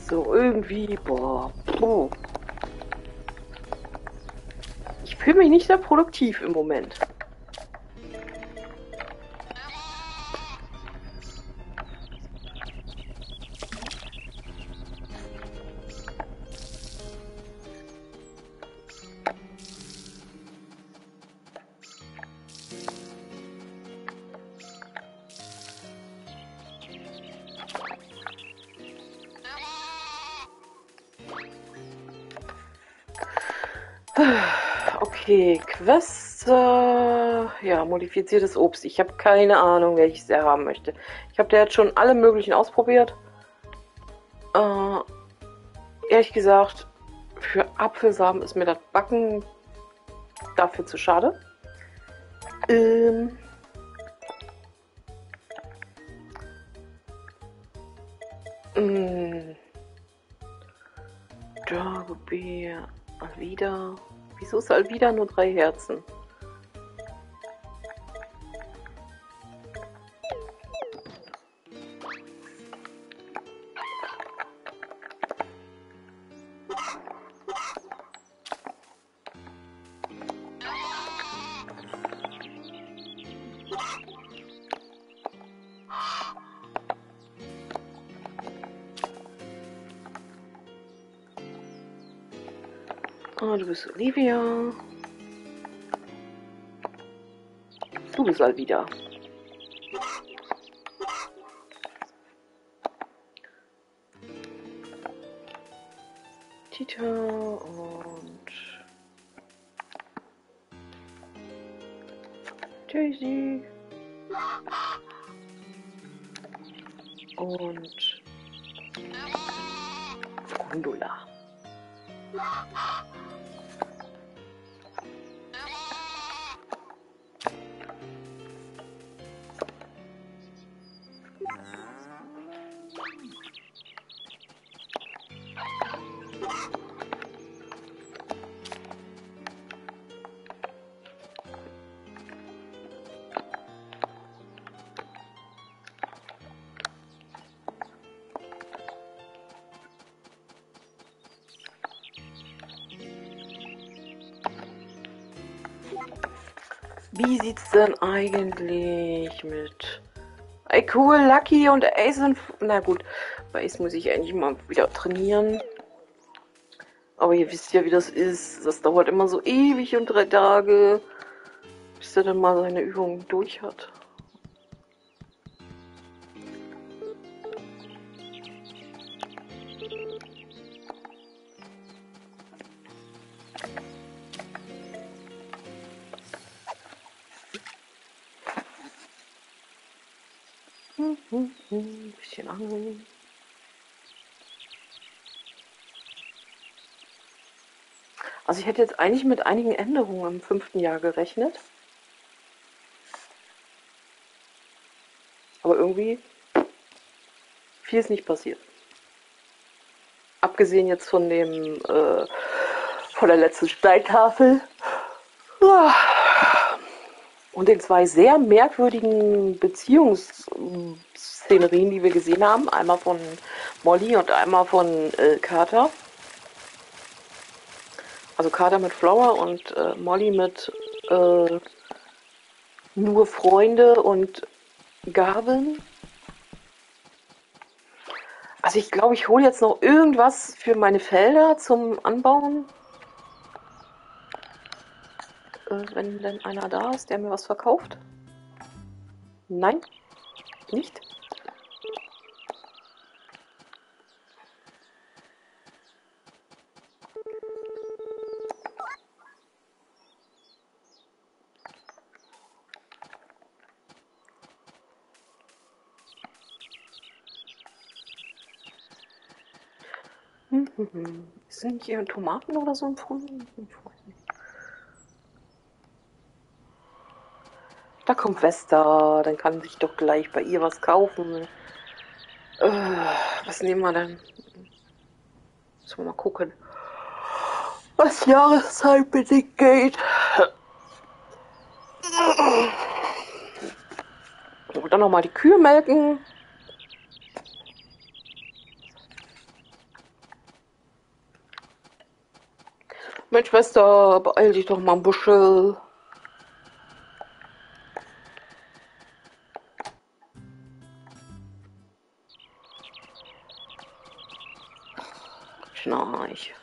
So irgendwie, boah. Oh. Ich fühle mich nicht sehr produktiv im Moment. Okay, Quest, ja, modifiziertes Obst. Ich habe keine Ahnung, welches er haben möchte. Ich habe da jetzt schon alle möglichen ausprobiert. Ehrlich gesagt, für Apfelsamen ist mir das Backen dafür zu schade. Darkbeer, wieder. Wieso ist Alvida nur 3 Herzen? Du bist Olivia. Du bist Alvida. Tita und Daisy. Und Gondola. Wie sieht's denn eigentlich mit Ey cool, Lucky und Ace sind... Na gut, bei Ace muss ich eigentlich mal wieder trainieren. Aber ihr wisst ja, wie das ist. Das dauert immer so ewig und 3 Tage, bis er dann mal seine Übungen durch hat. Ein bisschen angeln. Also ich hätte jetzt eigentlich mit einigen Änderungen im 5. Jahr gerechnet. Aber irgendwie viel ist nicht passiert. Abgesehen jetzt von dem von der letzten Steintafel. Und den 2 sehr merkwürdigen Beziehungsszenerien, die wir gesehen haben. Einmal von Molly und einmal von Carter. Also Carter mit Flora und Molly mit nur Freunde und Gavin. Also ich glaube, ich hole jetzt noch irgendwas für meine Felder zum Anbauen. Wenn denn einer da ist, der mir was verkauft. Nein, nicht. Sind hier Tomaten oder so im Frühling? Da kommt Vesta, dann kann sich doch gleich bei ihr was kaufen. Was nehmen wir denn? Müssen wir mal gucken, was jahreszeitbedingt geht. Und dann nochmal die Kühe melken. Meine Schwester, beeil dich doch mal ein bisschen. Schnarch.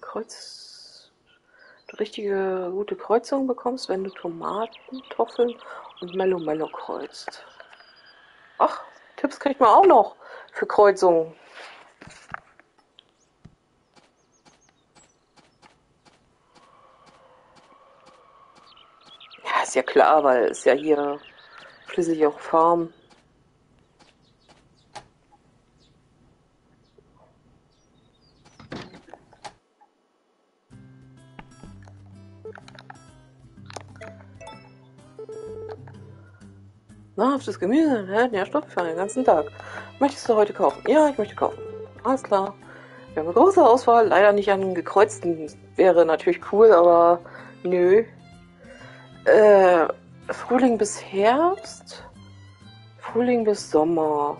Kreuz. Du richtige gute Kreuzung bekommst, wenn du Tomaten, Toffeln und Mello Mello kreuzt. Ach, Tipps kriegt man auch noch für Kreuzungen. Ja, ist ja klar, weil es ja hier schließlich auch Farm. Nahrhaftes Gemüse enthält Nährstoff für einen ganzen Tag. Möchtest du heute kaufen? Ja, ich möchte kaufen. Alles klar. Wir haben eine große Auswahl. Leider nicht an gekreuzten. Wäre natürlich cool, aber nö. Frühling bis Herbst. Frühling bis Sommer.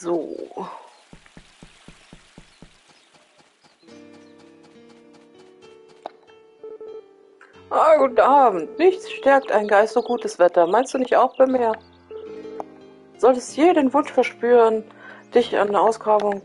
So. Ah, guten Abend. Nichts stärkt einen Geist so gutes Wetter. Meinst du nicht auch, Bermeer? Solltest jeden Wunsch verspüren, dich an der Ausgrabung...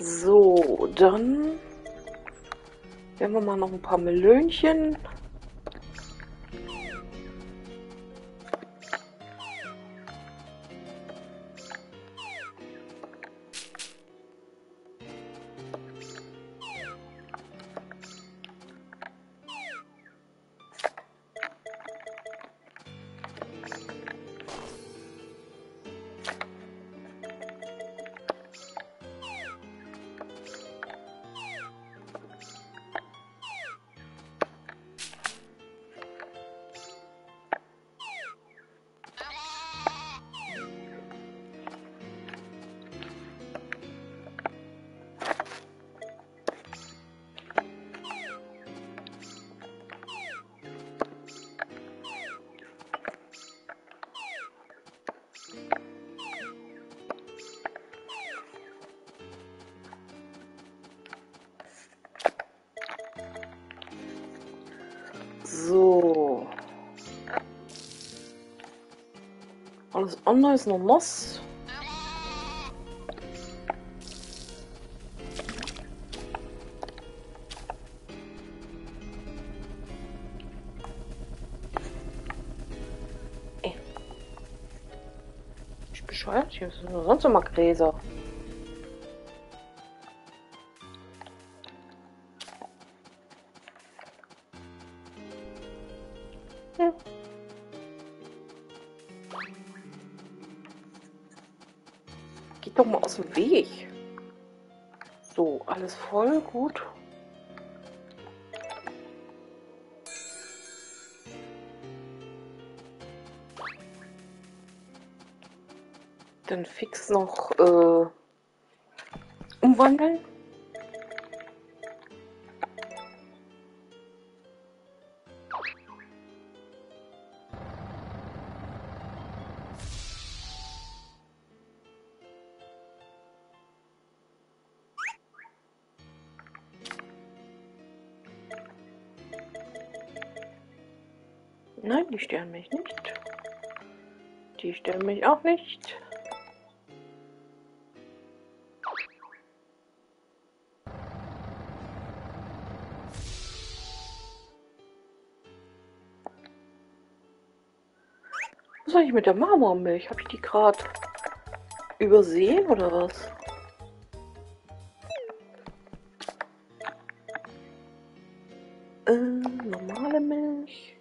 So, dann werden wir mal noch ein paar Melönchen. So. Alles andere ist noch nass. Ey. Ich bin bescheuert, hier sind sonst immer Gräser. Doch mal aus dem Weg. So, alles voll, gut. Dann fix noch umwandeln. Nein, die stören mich nicht. Die stören mich auch nicht. Was soll ich mit der Marmormilch? Habe ich die gerade übersehen oder was? Normale Milch.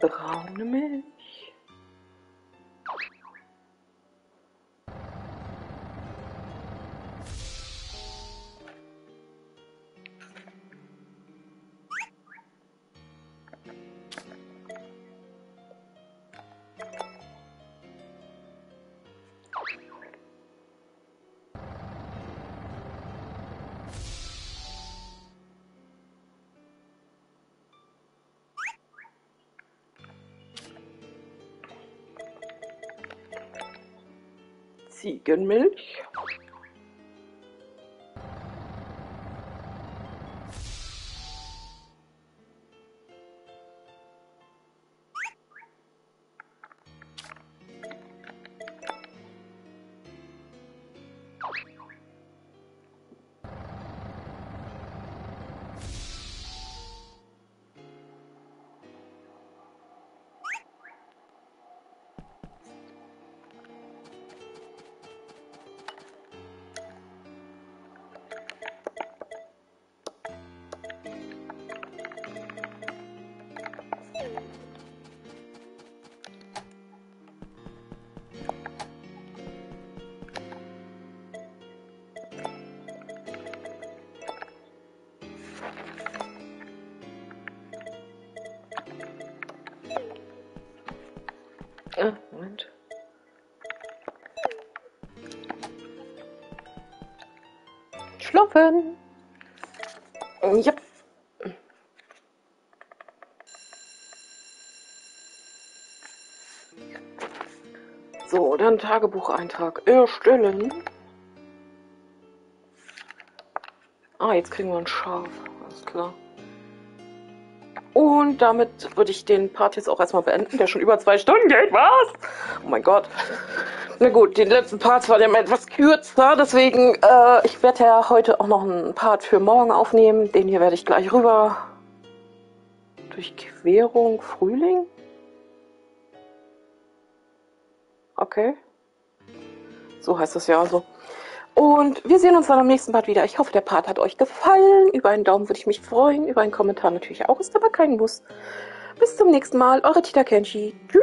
Braune Milch. Ziegenmilch. Moment. Schlafen. Ja. So, dann Tagebucheintrag erstellen. Ah, jetzt kriegen wir ein Schaf. Alles klar. Und damit würde ich den Part jetzt auch erstmal beenden, der schon über 2 Stunden geht. Was? Oh mein Gott. Na gut, den letzten Part war dann etwas kürzer, deswegen, ich werde ja heute auch noch einen Part für morgen aufnehmen. Den hier werde ich gleich rüber. Durchquerung Frühling? Okay. So heißt das ja also. Und wir sehen uns dann am nächsten Part wieder. Ich hoffe, der Part hat euch gefallen. Über einen Daumen würde ich mich freuen. Über einen Kommentar natürlich auch. Ist aber kein Muss. Bis zum nächsten Mal. Eure TittaKenshi. Tschüss.